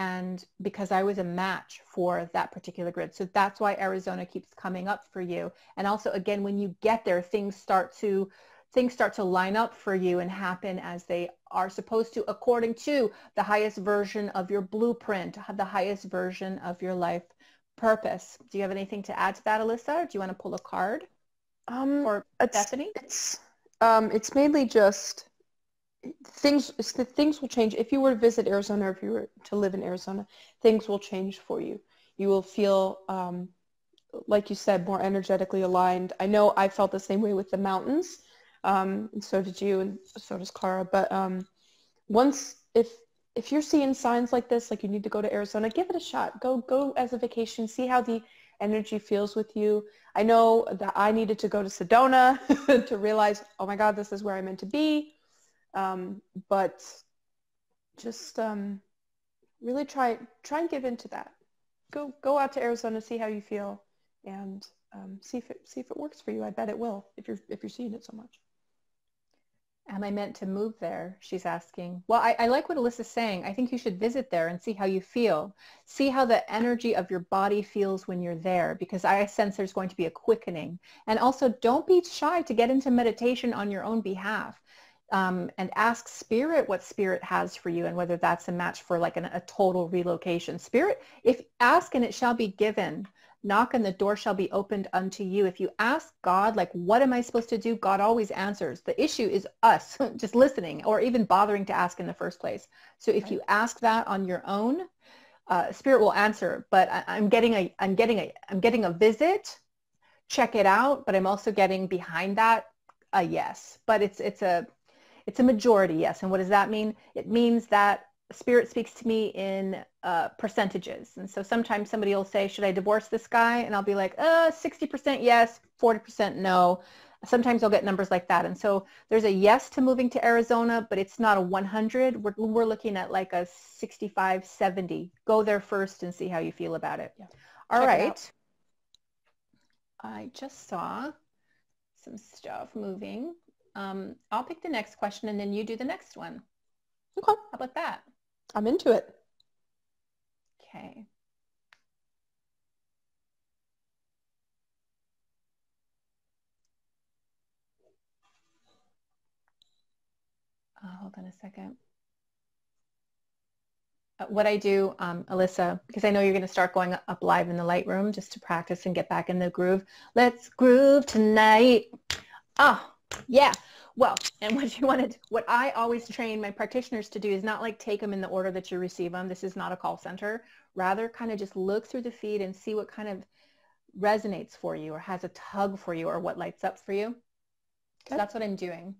and because I was a match for that particular grid. So that's why Arizona keeps coming up for you. And also, again, when you get there, things start to things start to line up for you and happen as they are supposed to, according to the highest version of your blueprint, the highest version of your life purpose. Do you have anything to add to that, Alyssa, or do you want to pull a card? Um, or Stephanie? It's, um, it's mainly just things, it's the things will change. If you were to visit Arizona, or if you were to live in Arizona, things will change for you. You will feel, um, like you said, more energetically aligned. I know I felt the same way with the mountains. um, and so did you, and so does Cara. But um, once, if if you're seeing signs like this, like you need to go to Arizona, give it a shot. Go go as a vacation. See how the energy feels with you. I know that I needed to go to Sedona to realize, oh my God, this is where I meant to be. Um, but just um, really try try and give into that. Go go out to Arizona, see how you feel, and um, see if it, see if it works for you. I bet it will if you're if you're seeing it so much. Am I meant to move there? She's asking. Well, I, I like what Alyssa's saying. I think you should visit there and see how you feel. See how the energy of your body feels when you're there, because I sense there's going to be a quickening. And also, don't be shy to get into meditation on your own behalf. Um, and ask spirit what spirit has for you and whether that's a match for like an, a total relocation. Spirit, if ask and it shall be given, knock and the door shall be opened unto you. If you ask God, like, what am I supposed to do? God always answers. The issue is us just listening or even bothering to ask in the first place. So if right. you ask that on your own, uh, spirit will answer. But I, I'm getting a, I'm getting a, I'm getting a visit, check it out. But I'm also getting behind that a yes, but it's, it's a, It's a majority, yes. And what does that mean? It means that spirit speaks to me in uh, percentages. And so sometimes somebody will say, should I divorce this guy? And I'll be like, uh, sixty percent yes, forty percent no. Sometimes I'll get numbers like that. And so there's a yes to moving to Arizona, but it's not a one hundred. We're, we're looking at like a sixty-five, seventy. Go there first and see how you feel about it. Yeah. All Check right. It I just saw some stuff moving. Um, I'll pick the next question and then you do the next one. Okay. How about that? I'm into it. Okay. Uh, hold on a second. Uh, what I do, um, Alyssa, because I know you're going to start going up live in the light room just to practice and get back in the groove. Let's groove tonight. Oh. Yeah. Well, and what you want to, what I always train my practitioners to do is not like take them in the order that you receive them. This is not a call center. Rather kind of just look through the feed and see what kind of resonates for you or has a tug for you or what lights up for you. So that's what I'm doing.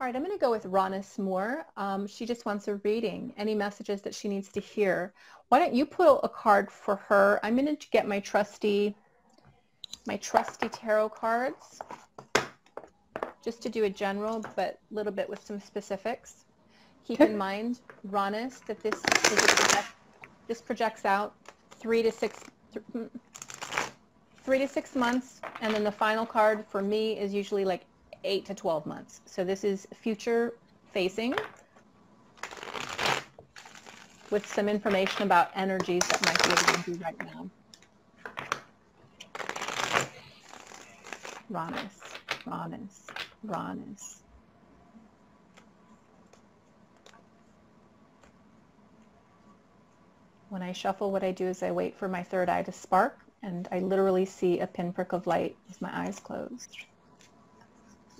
All right, I'm going to go with Ronis Moore. Um, she just wants a reading, any messages that she needs to hear. Why don't you pull a card for her? I'm going to get my trusty, my trusty tarot cards just to do a general, but a little bit with some specifics. Keep in mind, Ronis, that this, is a project, this projects out three to six, th three to six months. And then the final card for me is usually like eight to twelve months. So this is future facing with some information about energies that might be able to do right now. Ronis, Ronis, Ronis. When I shuffle, what I do is I wait for my third eye to spark, and I literally see a pinprick of light with my eyes closed.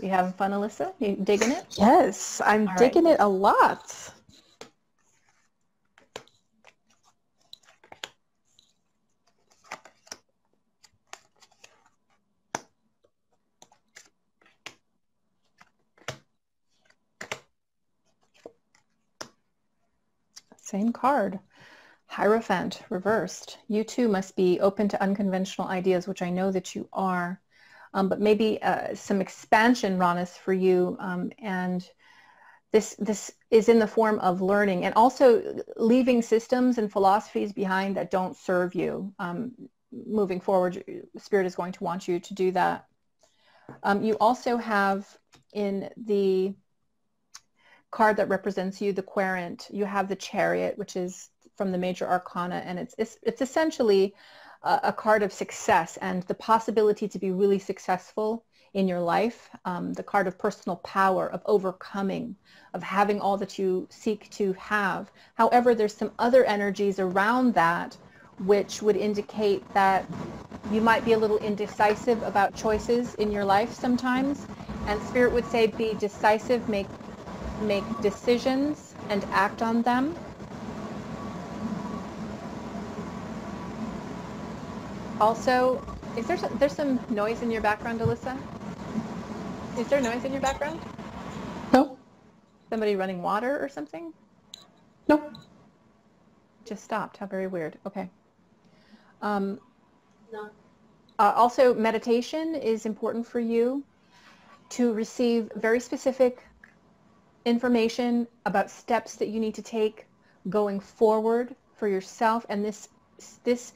You having fun, Alyssa? You digging it? Yes, I'm All digging right. it a lot. Same card. Hierophant, reversed. You too must be open to unconventional ideas, which I know that you are. Um, but maybe uh, some expansion, Ronis, for you, um, and this this is in the form of learning and also leaving systems and philosophies behind that don't serve you. Um, moving forward, Spirit is going to want you to do that. Um, you also have in the card that represents you, the Querent, you have the Chariot, which is from the Major Arcana, and it's it's, it's essentially a card of success and the possibility to be really successful in your life, um, the card of personal power, of overcoming, of having all that you seek to have. However, there's some other energies around that which would indicate that you might be a little indecisive about choices in your life sometimes. And Spirit would say, be decisive, make, make decisions and act on them. Also, is there some, there's some noise in your background, Alyssa? Is there noise in your background? No. Somebody running water or something? No. Just stopped. How very weird. Okay. Um, no. Uh, also, meditation is important for you to receive very specific information about steps that you need to take going forward for yourself, and this this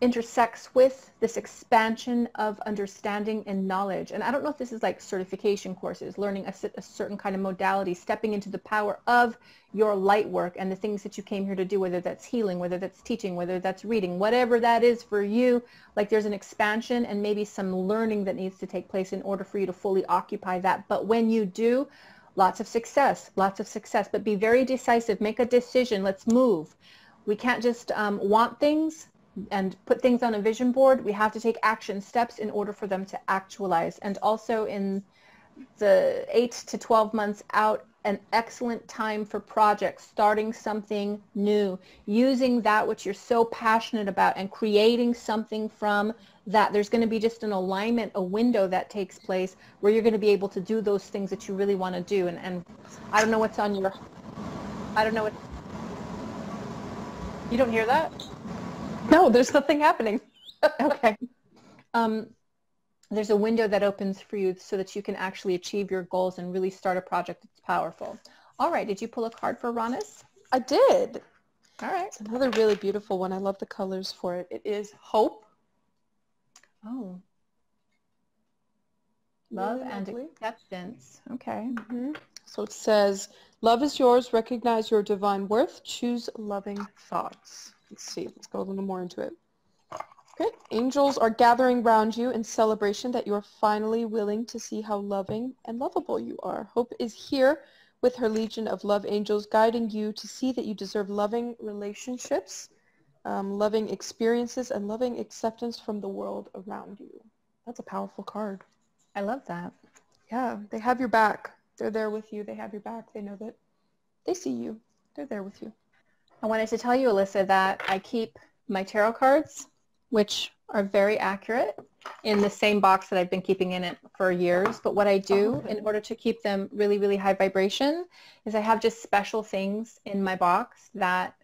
intersects with this expansion of understanding and knowledge. And I don't know if this is like certification courses, learning a, a certain kind of modality, stepping into the power of your light work and the things that you came here to do, whether that's healing, whether that's teaching, whether that's reading, whatever that is for you. Like, there's an expansion and maybe some learning that needs to take place in order for you to fully occupy that. But when you do, lots of success, lots of success, but be very decisive. Make a decision. Let's move. We can't just um, want things and put things on a vision board. We have to take action steps in order for them to actualize. And also, in the eight to twelve months out, an excellent time for projects, starting something new, using that which you're so passionate about and creating something from that. There's going to be just an alignment, a window that takes place where you're going to be able to do those things that you really want to do. And, and I don't know what's on your, I don't know what, you don't hear that? No, there's nothing happening. Okay. Um, there's a window that opens for you so that you can actually achieve your goals and really start a project that's powerful. All right. Did you pull a card for Ronis? I did. All right. It's another really beautiful one. I love the colors for it. It is hope. Oh. Love really and acceptance. Okay. Mm-hmm. So it says, love is yours. Recognize your divine worth. Choose loving thoughts. Let's see. Let's go a little more into it. Okay. Angels are gathering round you in celebration that you are finally willing to see how loving and lovable you are. Hope is here with her legion of love angels guiding you to see that you deserve loving relationships, um, loving experiences, and loving acceptance from the world around you. That's a powerful card. I love that. Yeah. They have your back. They're there with you. They have your back. They know that they see you. They're there with you. I wanted to tell you, Alyssa, that I keep my tarot cards, which are very accurate, in the same box that I've been keeping in it for years. But what I do in order to keep them really, really high vibration is I have just special things in my box that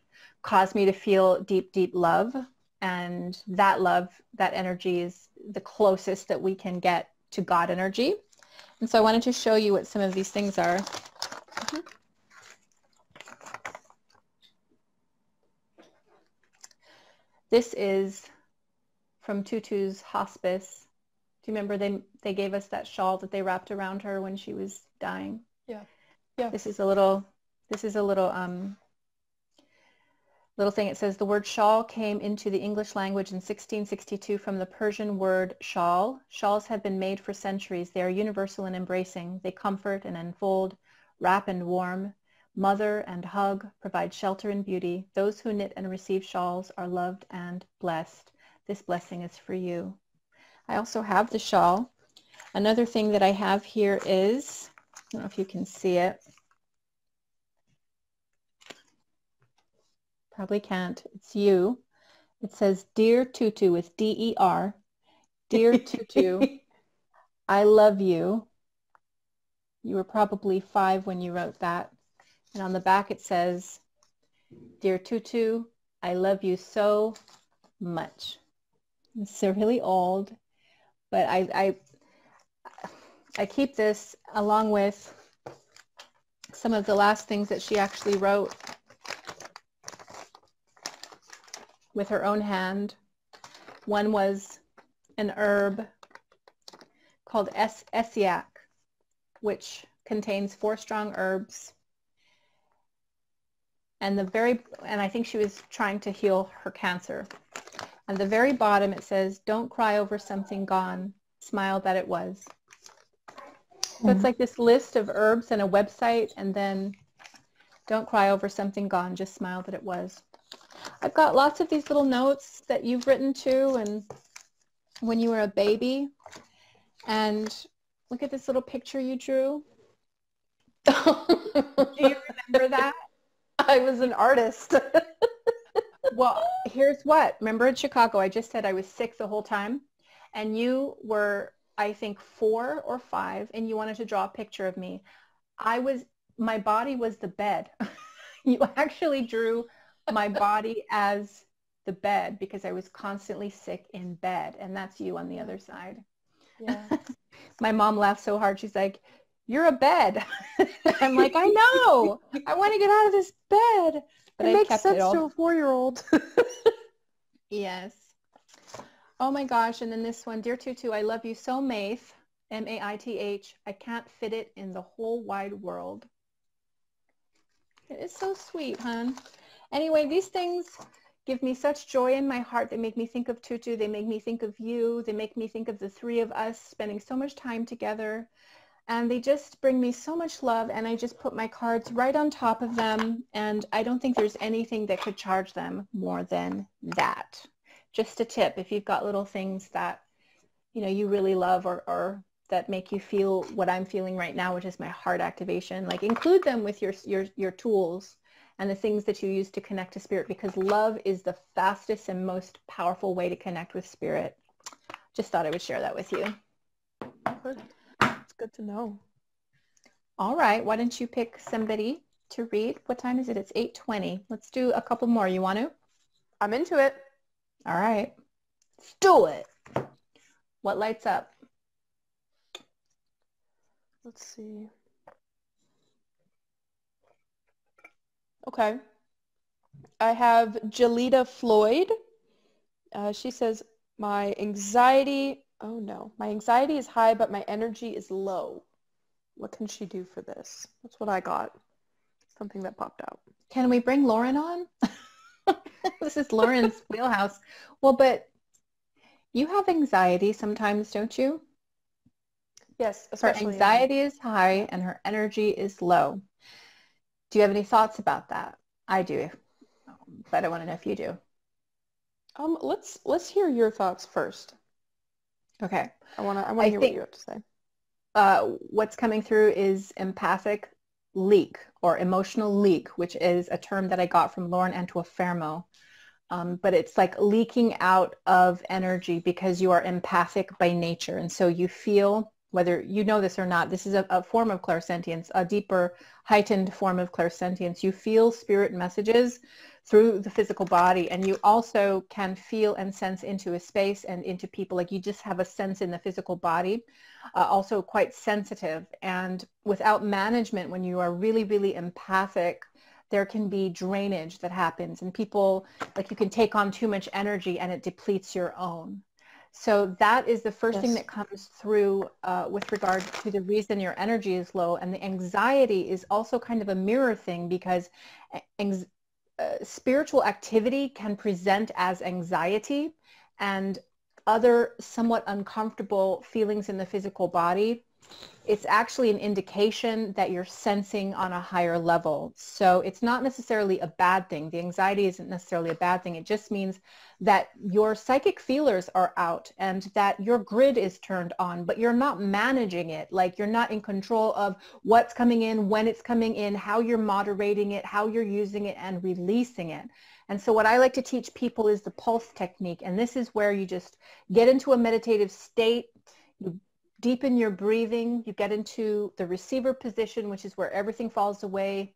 cause me to feel deep, deep love. And that love, that energy is the closest that we can get to God energy. And so I wanted to show you what some of these things are. Mm-hmm. This is from Tutu's hospice. Do you remember they they gave us that shawl that they wrapped around her when she was dying? Yeah, yeah. This is a little, this is a little um, little thing. It says the word shawl came into the English language in sixteen sixty-two from the Persian word shawl. Shawls have been made for centuries. They are universal and embracing. They comfort and enfold, wrap and warm. Mother and hug, provide shelter and beauty. Those who knit and receive shawls are loved and blessed. This blessing is for you. I also have the shawl. Another thing that I have here is, I don't know if you can see it. Probably can't. It's you. It says, Dear Tutu with D E R. Dear Tutu, I love you. You were probably five when you wrote that. And on the back it says, Dear Tutu, I love you so much. It's really old, but I, I, I keep this along with some of the last things that she actually wrote with her own hand. One was an herb called es Essiac, which contains four strong herbs. And the very, and I think she was trying to heal her cancer. And the very bottom it says, don't cry over something gone. Smile that it was. Mm-hmm. So it's like this list of herbs and a website, and then don't cry over something gone, just smile that it was. I've got lots of these little notes that you've written too, and when you were a baby. And look at this little picture you drew. Do you remember that? I was an artist. Well, here's what. Remember in Chicago, I just said I was sick the whole time, and you were, I think, four or five, and you wanted to draw a picture of me. I was, my body was the bed. You actually drew my body as the bed because I was constantly sick in bed, and that's you on the other side. Yeah. My mom laughed so hard. She's like, you're a bed. I'm like, I know. I want to get out of this bed. But it I makes kept sense it all. To a four-year-old. Yes. Oh my gosh. And then this one, dear Tutu, I love you so, Maith, M A I T H. I can't fit it in the whole wide world. It is so sweet, hon. Anyway, these things give me such joy in my heart. They make me think of Tutu. They make me think of you. They make me think of the three of us spending so much time together. And they just bring me so much love, and I just put my cards right on top of them, and I don't think there's anything that could charge them more than that. Just a tip, if you've got little things that, you know, you really love or, or that make you feel what I'm feeling right now, which is my heart activation, like include them with your, your, your tools and the things that you use to connect to spirit, because love is the fastest and most powerful way to connect with spirit. Just thought I would share that with you. Good. It's good to know. All right. Why don't you pick somebody to read? What time is it? It's eight twenty. Let's do a couple more. You want to? I'm into it. All right. Let's do it. What lights up? Let's see. Okay. I have Jolita Floyd. Uh, she says, my anxiety, oh no, my anxiety is high, but my energy is low. What can she do for this? That's what I got. Something that popped out. Can we bring Lauren on? This is Lauren's wheelhouse. Well, but you have anxiety sometimes, don't you? Yes. Her anxiety yeah. is high and her energy is low. Do you have any thoughts about that? I do, but I want to know if you do. Um, let's let's hear your thoughts first. Okay. I want to I want to hear think, what you have to say. Uh, what's coming through is empathic leak or emotional leak, which is a term that I got from Lauren Antofermo. Um, but it's like leaking out of energy because you are empathic by nature, and so you feel. Whether you know this or not, this is a, a form of clairsentience, a deeper, heightened form of clairsentience. You feel spirit messages through the physical body, and you also can feel and sense into a space and into people. Like you just have a sense in the physical body, uh, also quite sensitive. And without management, when you are really, really empathic, there can be drainage that happens. And people, like you can take on too much energy and it depletes your own. So that is the first yes. thing that comes through uh, with regard to the reason your energy is low. And the anxiety is also kind of a mirror thing because uh, spiritual activity can present as anxiety and other somewhat uncomfortable feelings in the physical body. It's actually an indication that you're sensing on a higher level. So it's not necessarily a bad thing. The anxiety isn't necessarily a bad thing. It just means that your psychic feelers are out and that your grid is turned on, but you're not managing it. Like you're not in control of what's coming in, when it's coming in, how you're moderating it, how you're using it and releasing it. And so what I like to teach people is the pulse technique. And this is where you just get into a meditative state. You deepen your breathing, you get into the receiver position, which is where everything falls away.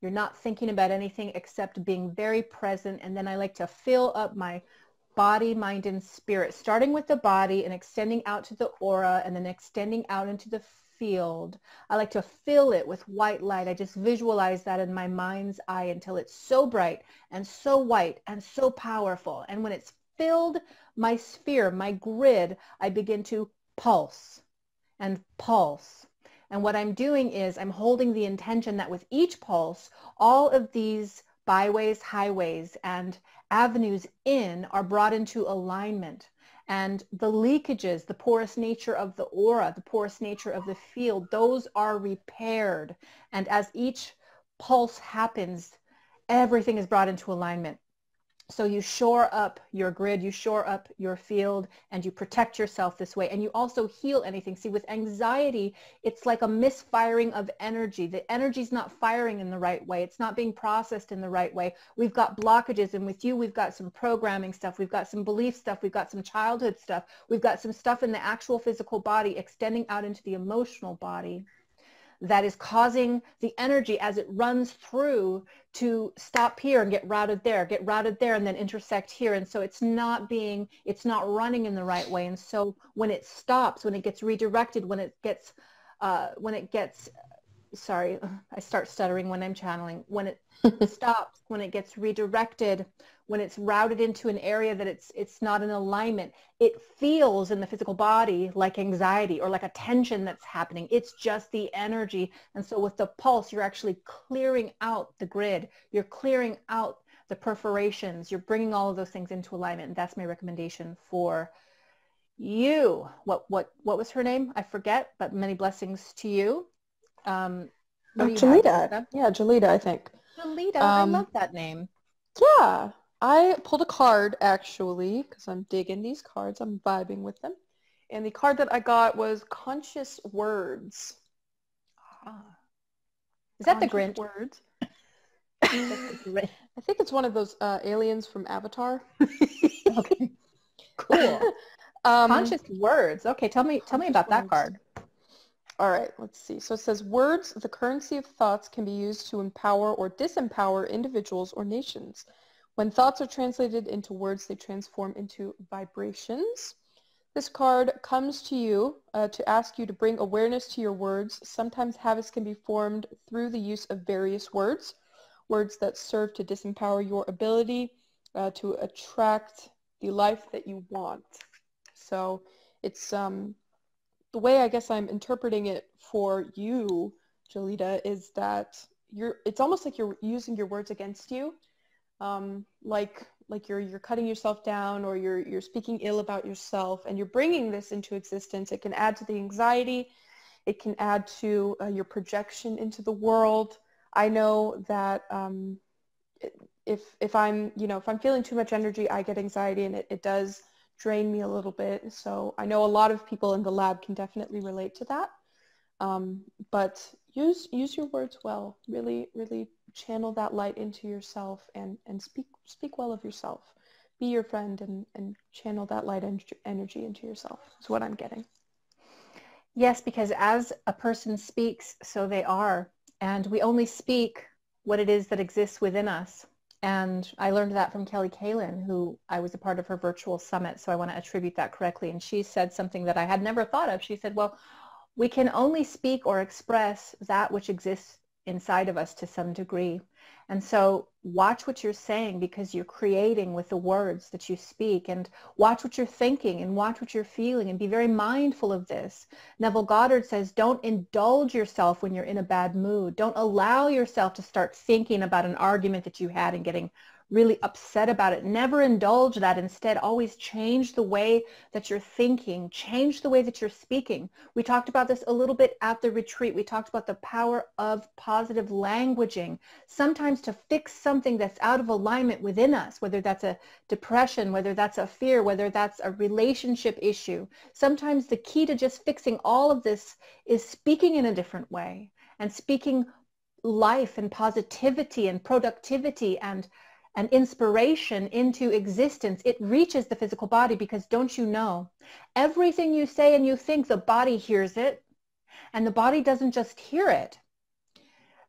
You're not thinking about anything except being very present. And then I like to fill up my body, mind, and spirit, starting with the body and extending out to the aura and then extending out into the field. I like to fill it with white light. I just visualize that in my mind's eye until it's so bright and so white and so powerful. And when it's filled my sphere, my grid, I begin to pulse and pulse. And what I'm doing is I'm holding the intention that with each pulse, all of these byways, highways, and avenues in are brought into alignment. And the leakages, the porous nature of the aura, the porous nature of the field, those are repaired. And as each pulse happens, everything is brought into alignment. So you shore up your grid, you shore up your field, and you protect yourself this way. And you also heal anything. See, with anxiety, it's like a misfiring of energy. The energy's not firing in the right way. It's not being processed in the right way. We've got blockages. And with you, we've got some programming stuff. We've got some belief stuff. We've got some childhood stuff. We've got some stuff in the actual physical body extending out into the emotional body that is causing the energy as it runs through to stop here and get routed there, get routed there, and then intersect here. And so it's not being, it's not running in the right way. And so when it stops, when it gets redirected, when it gets, uh, when it gets, sorry, I start stuttering when I'm channeling, when it stops, when it gets redirected, when it's routed into an area that it's, it's not in alignment, it feels in the physical body like anxiety or like a tension that's happening. It's just the energy. And so with the pulse, you're actually clearing out the grid. You're clearing out the perforations. You're bringing all of those things into alignment. And that's my recommendation for you. What, what, what was her name? I forget, but many blessings to you. Um, oh, Jolita. Yeah, Jolita, I think. Jolita, um, I love that name. Yeah. I pulled a card, actually, because I'm digging these cards. I'm vibing with them. And the card that I got was Conscious Words. Ah. Is that Conscious the Grinch? Words. I think it's one of those uh, aliens from Avatar. Okay. Cool. um, Conscious Words. Okay, tell me, tell me about that card. All right, let's see. So it says, words, the currency of thoughts, can be used to empower or disempower individuals or nations. When thoughts are translated into words, they transform into vibrations. This card comes to you uh, to ask you to bring awareness to your words. Sometimes habits can be formed through the use of various words, words that serve to disempower your ability uh, to attract the life that you want. So it's um, the way I guess I'm interpreting it for you, Jolita, is that you're, it's almost like you're using your words against you. Um, like like you're you're cutting yourself down, or you're you're speaking ill about yourself, and you're bringing this into existence. It can add to the anxiety. It can add to uh, your projection into the world. I know that um, if if I'm you know if I'm feeling too much energy, I get anxiety, and it, it does drain me a little bit. So I know a lot of people in the lab can definitely relate to that. Um, but use use your words well. Really really. Channel that light into yourself, and, and speak speak well of yourself. Be your friend, and, and channel that light and energy into yourself is what I'm getting. Yes, because as a person speaks, so they are. And we only speak what it is that exists within us. And I learned that from Kelly Kalin, who I was a part of her virtual summit, so I want to attribute that correctly. And she said something that I had never thought of. She said, well, we can only speak or express that which exists inside of us to some degree. And so watch what you're saying, because you're creating with the words that you speak, and watch what you're thinking, and watch what you're feeling, and be very mindful of this. Neville Goddard says, don't indulge yourself when you're in a bad mood. Don't allow yourself to start thinking about an argument that you had and getting really upset about it. Never indulge that. Instead, always change the way that you're thinking, change the way that you're speaking. We talked about this a little bit at the retreat. We talked about the power of positive languaging. Sometimes to fix something that's out of alignment within us, whether that's a depression, whether that's a fear, whether that's a relationship issue, sometimes the key to just fixing all of this is speaking in a different way, and speaking life and positivity and productivity and and inspiration into existence. It reaches the physical body, because don't you know, everything you say and you think, the body hears it. And the body doesn't just hear it.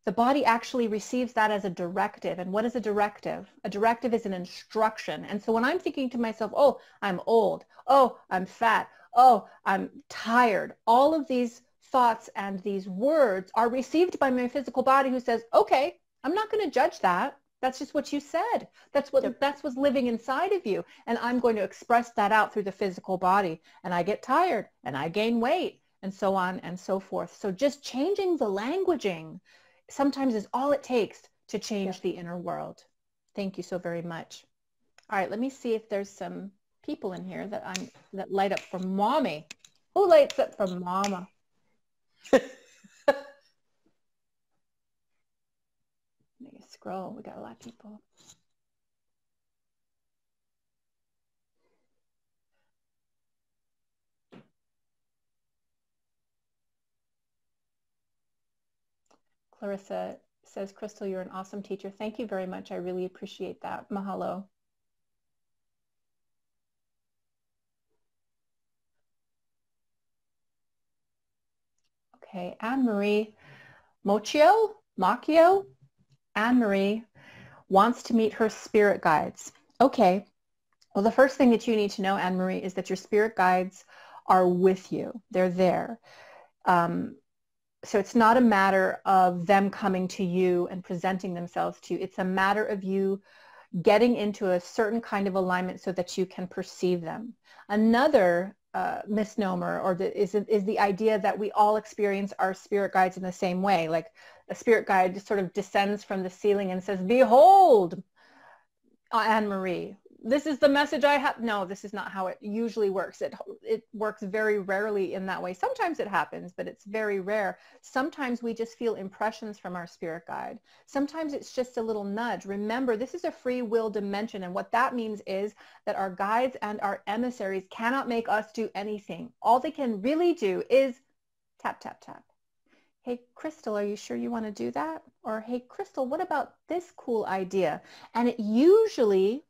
The body actually receives that as a directive. And what is a directive? A directive is an instruction. And so when I'm thinking to myself, oh, I'm old, oh, I'm fat, oh, I'm tired, all of these thoughts and these words are received by my physical body, who says, okay, I'm not going to judge that. That's just what you said. That's what, yep. That's what's living inside of you. And I'm going to express that out through the physical body. And I get tired, and I gain weight, and so on and so forth. So just changing the languaging sometimes is all it takes to change yep. the inner world. Thank you so very much. All right, let me see if there's some people in here that I'm that light up for mommy. Who lights up for mama? Scroll. We got a lot of people. Clarissa says, Crystal, you're an awesome teacher. Thank you very much. I really appreciate that. Mahalo. Okay, Anne-Marie Macchio, Macchio, Anne-Marie wants to meet her spirit guides. Okay, well, the first thing that you need to know, Anne-Marie, is that your spirit guides are with you. They're there. Um, so it's not a matter of them coming to you and presenting themselves to you. It's a matter of you getting into a certain kind of alignment so that you can perceive them. Another Uh, misnomer or the, is, is the idea that we all experience our spirit guides in the same way. Like a spirit guide just sort of descends from the ceiling and says, behold, Anne-Marie, this is the message I have. No, this is not how it usually works. It, it works very rarely in that way. Sometimes it happens, but it's very rare. Sometimes we just feel impressions from our spirit guide. Sometimes it's just a little nudge. Remember, this is a free will dimension. And what that means is that our guides and our emissaries cannot make us do anything. All they can really do is tap, tap, tap. Hey, Crystal, are you sure you want to do that? Or, hey, Crystal, what about this cool idea? And it usually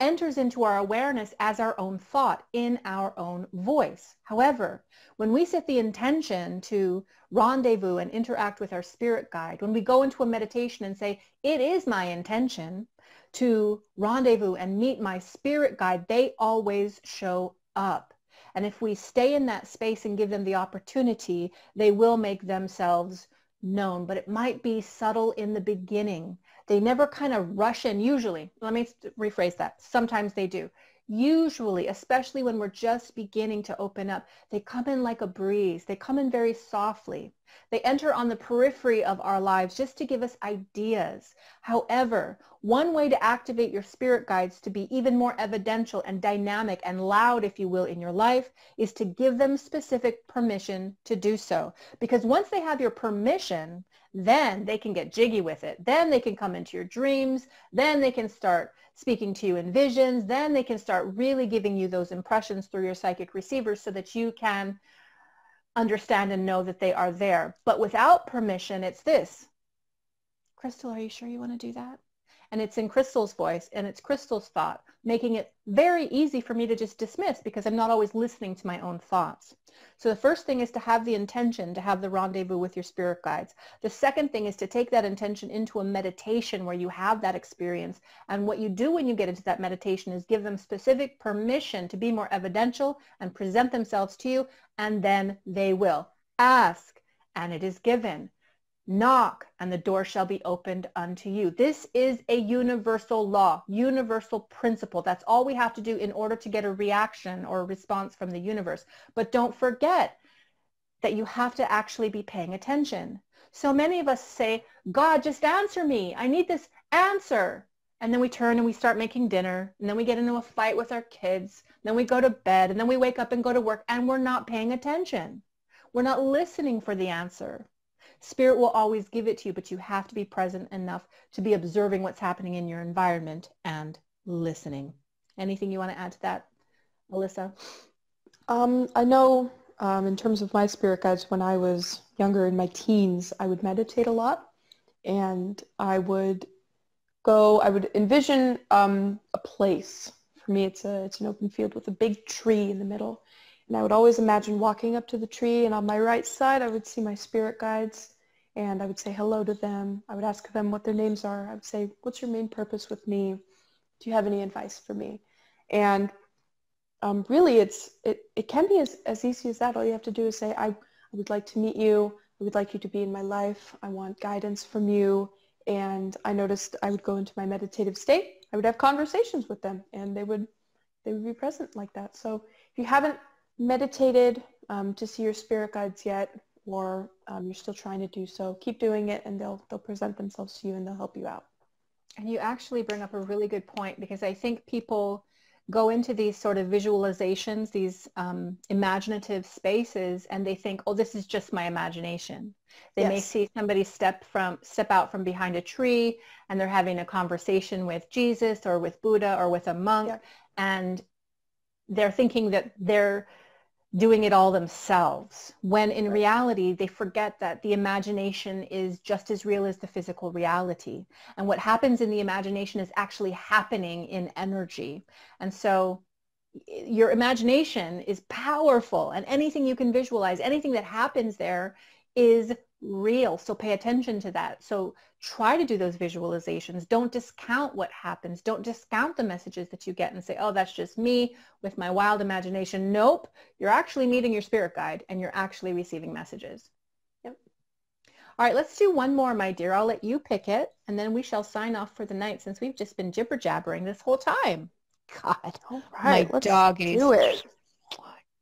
enters into our awareness as our own thought in our own voice. However, when we set the intention to rendezvous and interact with our spirit guide, when we go into a meditation and say, it is my intention to rendezvous and meet my spirit guide, they always show up. And if we stay in that space and give them the opportunity, they will make themselves known, but it might be subtle in the beginning. They never kind of rush in, usually. Let me rephrase that. Sometimes they do. Usually, especially when we're just beginning to open up, they come in like a breeze. They come in very softly. They enter on the periphery of our lives just to give us ideas. However, one way to activate your spirit guides to be even more evidential and dynamic and loud, if you will, in your life is to give them specific permission to do so. Because once they have your permission, then they can get jiggy with it. Then they can come into your dreams. Then they can start speaking to you in visions. Then they can start really giving you those impressions through your psychic receivers so that you can understand and know that they are there. But without permission, it's this. Crystal, are you sure you want to do that? And it's in Crystal's voice and it's Crystal's thought, making it very easy for me to just dismiss because I'm not always listening to my own thoughts. So the first thing is to have the intention to have the rendezvous with your spirit guides. The second thing is to take that intention into a meditation where you have that experience. And what you do when you get into that meditation is give them specific permission to be more evidential and present themselves to you, and then they will. Ask, and it is given. Knock, and the door shall be opened unto you. This is a universal law, universal principle. That's all we have to do in order to get a reaction or a response from the universe. But don't forget that you have to actually be paying attention. So many of us say, God, just answer me. I need this answer. And then we turn and we start making dinner, and then we get into a fight with our kids, then we go to bed, and then we wake up and go to work, and we're not paying attention. We're not listening for the answer. Spirit will always give it to you, but you have to be present enough to be observing what's happening in your environment and listening. Anything you want to add to that, Alyssa? Um, I know um, in terms of my spirit guides, when I was younger in my teens, I would meditate a lot, and I would go, I would envision um, a place. For me, it's, a, it's an open field with a big tree in the middle. And I would always imagine walking up to the tree, and on my right side, I would see my spirit guides, and I would say hello to them. I would ask them what their names are. I would say, what's your main purpose with me? Do you have any advice for me? And um, really, it's it, it can be as, as easy as that. All you have to do is say, I, I would like to meet you. I would like you to be in my life. I want guidance from you. And I noticed I would go into my meditative state. I would have conversations with them, and they would, they would be present like that. So if you haven't meditated um, to see your spirit guides yet, or um, you're still trying to do so, keep doing it, and they'll they'll present themselves to you, and they'll help you out. And you actually bring up a really good point, because I think people go into these sort of visualizations, these um, imaginative spaces, and they think, oh, this is just my imagination. They yes. may see somebody step from step out from behind a tree, and they're having a conversation with Jesus or with Buddha or with a monk, yeah. and they're thinking that they're doing it all themselves, when in reality they forget that the imagination is just as real as the physical reality, and what happens in the imagination is actually happening in energy. And so your imagination is powerful, and anything you can visualize, anything that happens there is real. So pay attention to that. So try to do those visualizations. Don't discount what happens. Don't discount the messages that you get and say, oh, that's just me with my wild imagination. Nope. You're actually meeting your spirit guide and you're actually receiving messages. Yep. All right, let's do one more, my dear. I'll let you pick it and then we shall sign off for the night, since we've just been jibber jabbering this whole time. God. All right. My dog is do it.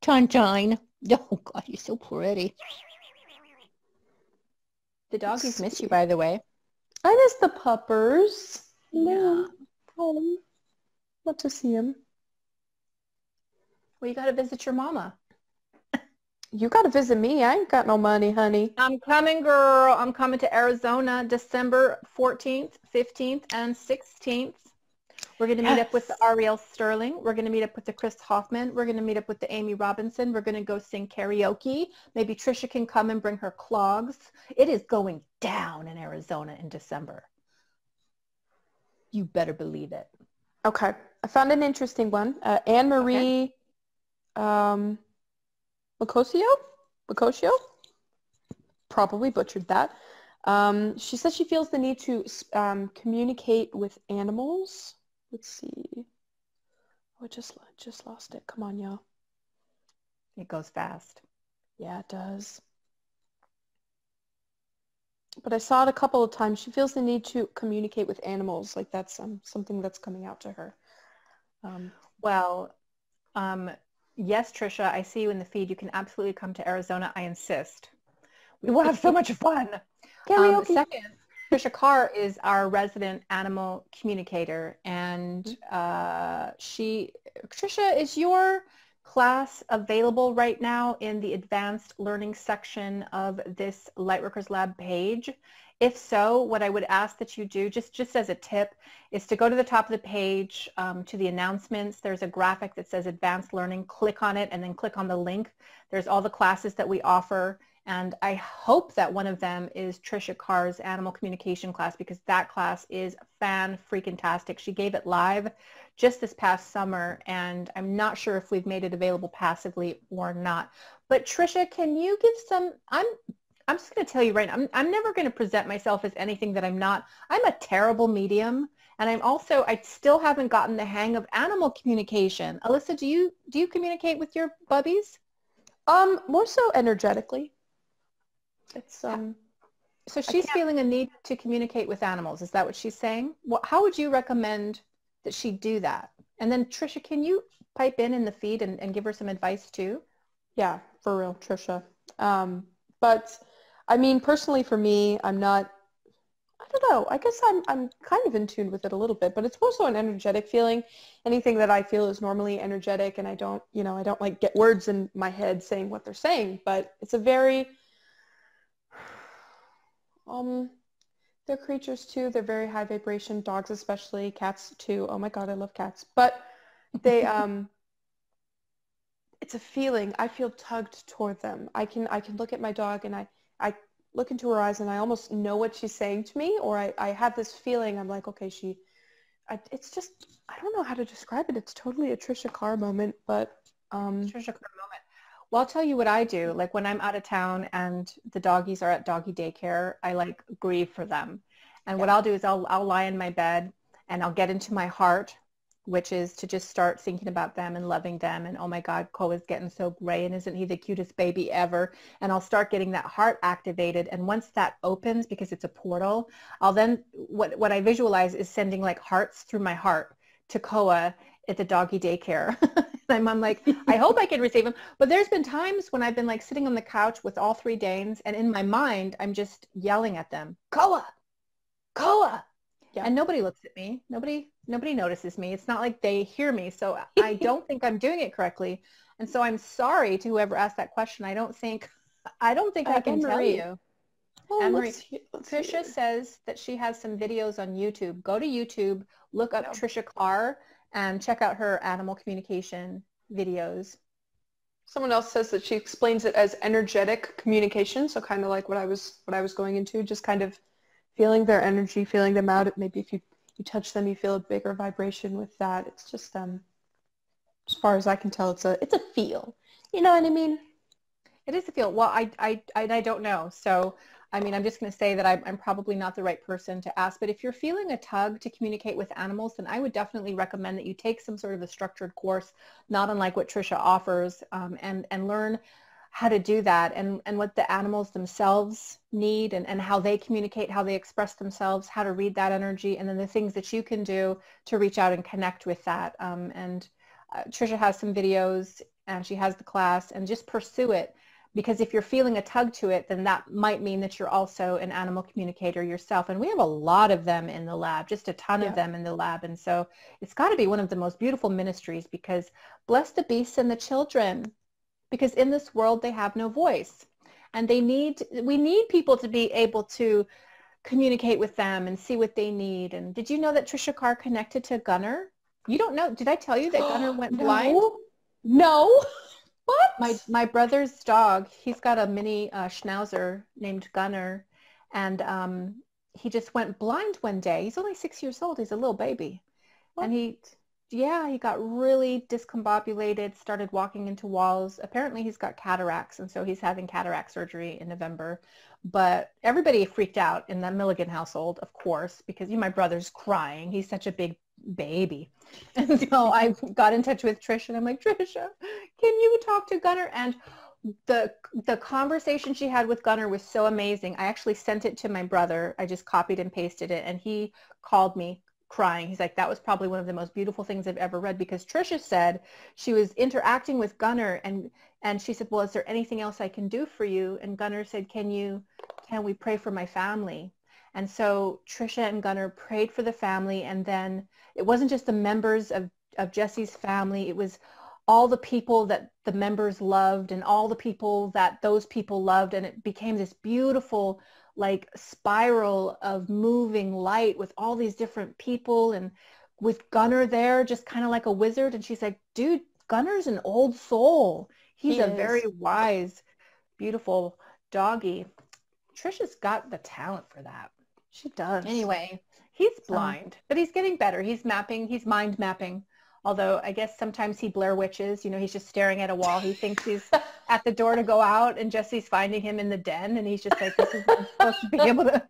Sunshine. Oh God, you're so pretty. The doggies miss you, by the way. I miss the puppers. Yeah. Home. Love to see them. Well, you got to visit your mama. You got to visit me. I ain't got no money, honey. I'm coming, girl. I'm coming to Arizona December fourteenth, fifteenth, and sixteenth. We're going to meet yes. up with the Ariel Sterling. We're going to meet up with the Chris Hoffman. We're going to meet up with the Amy Robinson. We're going to go sing karaoke. Maybe Trisha can come and bring her clogs. It is going down in Arizona in December. You better believe it. Okay. I found an interesting one. Uh, Anne-Marie okay. um, Macchio? Macchio? Probably butchered that. Um, she says she feels the need to um, communicate with animals. Let's see. Oh, I just, just lost it. Come on, y'all. It goes fast. Yeah, it does. But I saw it a couple of times. She feels the need to communicate with animals. Like that's um, something that's coming out to her. Um, well, um, yes, Trisha, I see you in the feed. You can absolutely come to Arizona. I insist. We will have so much fun. Um, second, Trisha Carr is our resident animal communicator, and uh, she, Trisha, is your class available right now in the advanced learning section of this Lightworkers Lab page? If so, what I would ask that you do, just, just as a tip, is to go to the top of the page um, to the announcements. There's a graphic that says advanced learning. Click on it and then click on the link. There's all the classes that we offer. And I hope that one of them is Trisha Carr's animal communication class, because that class is fan-freaking-tastic. She gave it live just this past summer, and I'm not sure if we've made it available passively or not. But Trisha, can you give some, I'm, I'm just going to tell you right now, I'm, I'm never going to present myself as anything that I'm not. I'm a terrible medium, and I'm also, I still haven't gotten the hang of animal communication. Alyssa, do you, do you communicate with your bubbies? Um, more so energetically. It's, um, so she's feeling a need to communicate with animals. Is that what she's saying? Well, how would you recommend that she do that? And then Trisha, can you pipe in in the feed and, and give her some advice too? Yeah, for real, Trisha. Um, but I mean, personally for me, I'm not, I don't know, I guess I'm, I'm kind of in tune with it a little bit, but it's more so an energetic feeling. Anything that I feel is normally energetic, and I don't, you know, I don't like get words in my head saying what they're saying, but it's a very... Um, they're creatures too. They're very high vibration. Dogs especially. Cats too. Oh my God, I love cats. But they, um, it's a feeling. I feel tugged toward them. I can, I can look at my dog and I, I look into her eyes and I almost know what she's saying to me, or I, I have this feeling. I'm like, okay, she, I, it's just, I don't know how to describe it. It's totally a Trisha Carr moment, but, um, Trisha Carr moment. Well, I'll tell you what I do. Like when I'm out of town and the doggies are at doggy daycare, I like grieve for them. And yeah. what I'll do is I'll, I'll lie in my bed and I'll get into my heart, which is to just start thinking about them and loving them. And oh my God, Ko is getting so gray, and isn't he the cutest baby ever? And I'll start getting that heart activated. And once that opens, because it's a portal, I'll then, what, what I visualize is sending like hearts through my heart to Koa at the doggy daycare. I'm, I'm like, I hope I can receive them. But there's been times when I've been like sitting on the couch with all three Danes, and in my mind, I'm just yelling at them, Koa, Koa. Yeah. And nobody looks at me. Nobody, nobody notices me. It's not like they hear me. So I don't think I'm doing it correctly. And so I'm sorry to whoever asked that question. I don't think, I don't think uh, I can tell you. Oh, Anne-Marie, Trisha says that she has some videos on YouTube. Go to YouTube, look up no. Trisha Carr, and check out her animal communication videos. Someone else says that she explains it as energetic communication, so kind of like what I was what I was going into, just kind of feeling their energy, feeling them out. Maybe if you, you touch them, you feel a bigger vibration with that. It's just, um, as far as I can tell, it's a it's a feel. You know what I mean? It is a feel. Well, I I I don't know. So, I mean, I'm just going to say that I'm, I'm probably not the right person to ask. But if you're feeling a tug to communicate with animals, then I would definitely recommend that you take some sort of a structured course, not unlike what Trisha offers, um, and and learn how to do that, and, and what the animals themselves need, and, and how they communicate, how they express themselves, how to read that energy, and then the things that you can do to reach out and connect with that. Um, and uh, Trisha has some videos, and she has the class, and just pursue it, because if you're feeling a tug to it, then that might mean that you're also an animal communicator yourself. And we have a lot of them in the lab, just a ton yeah. of them in the lab. And so it's got to be one of the most beautiful ministries, because bless the beasts and the children, because in this world they have no voice, and they need, we need people to be able to communicate with them and see what they need. And did you know that Trisha Carr connected to Gunner? You don't know, did I tell you that Gunner went no. blind? No. What? My, my brother's dog, he's got a mini uh, schnauzer named Gunner, and um, he just went blind one day. He's only six years old, he's a little baby. What? And he, yeah, he got really discombobulated, started walking into walls. Apparently he's got cataracts, and so he's having cataract surgery in November. But everybody freaked out in the Milligan household, of course, because you know, my brother's crying. He's such a big baby. And so I got in touch with Trisha, and I'm like, Trisha, can you talk to Gunner? And the the conversation she had with Gunner was so amazing. I actually sent it to my brother. I just copied and pasted it, and he called me crying. He's like, that was probably one of the most beautiful things I've ever read, because Trisha said she was interacting with Gunner, and and she said, well, is there anything else I can do for you? And Gunner said, can you can we pray for my family? And so Trisha and Gunner prayed for the family, and then it wasn't just the members of of Jesse's family, it was all the people that the members loved, and all the people that those people loved, and it became this beautiful like spiral of moving light with all these different people, and with Gunner there just kind of like a wizard. And she's like, dude, Gunner's an old soul. He's he a is. very wise, beautiful doggy. Trisha's got the talent for that. She does. Anyway, he's blind, um, but he's getting better. He's mapping, he's mind mapping. Although I guess sometimes he Blair Witches, you know, he's just staring at a wall. He thinks he's at the door to go out, and Jesse's finding him in the den, and he's just like, this is what I'm supposed to be able to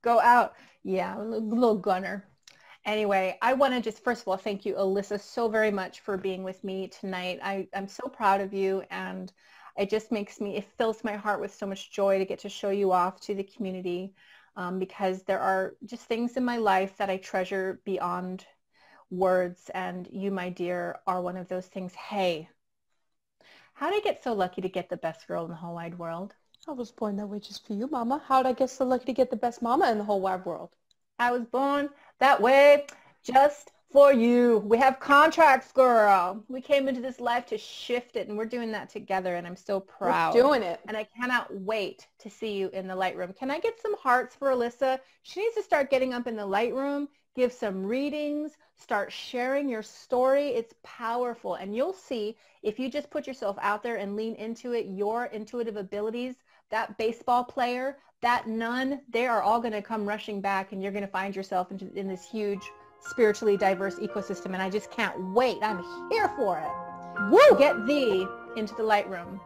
go out. Yeah, little Gunner. Anyway, I want to just, first of all, thank you, Alyssa, so very much for being with me tonight. I, I'm so proud of you, and it just makes me, it fills my heart with so much joy to get to show you off to the community, um, because there are just things in my life that I treasure beyond words, and you, my dear, are one of those things. Hey, how'd I get so lucky to get the best girl in the whole wide world? I was born that way just for you, Mama. How'd I get so lucky to get the best mama in the whole wide world? I was born that way just for you. We have contracts, girl. We came into this life to shift it, and we're doing that together, and I'm so proud. We're doing it. And I cannot wait to see you in the light room. Can I get some hearts for Alyssa? She needs to start getting up in the light room, give some readings, start sharing your story. It's powerful. And you'll see, if you just put yourself out there and lean into it, your intuitive abilities, that baseball player, that nun, they are all going to come rushing back, and you're going to find yourself in, in this huge, spiritually diverse ecosystem. And I just can't wait. I'm here for it. Woo! Get thee into the light room.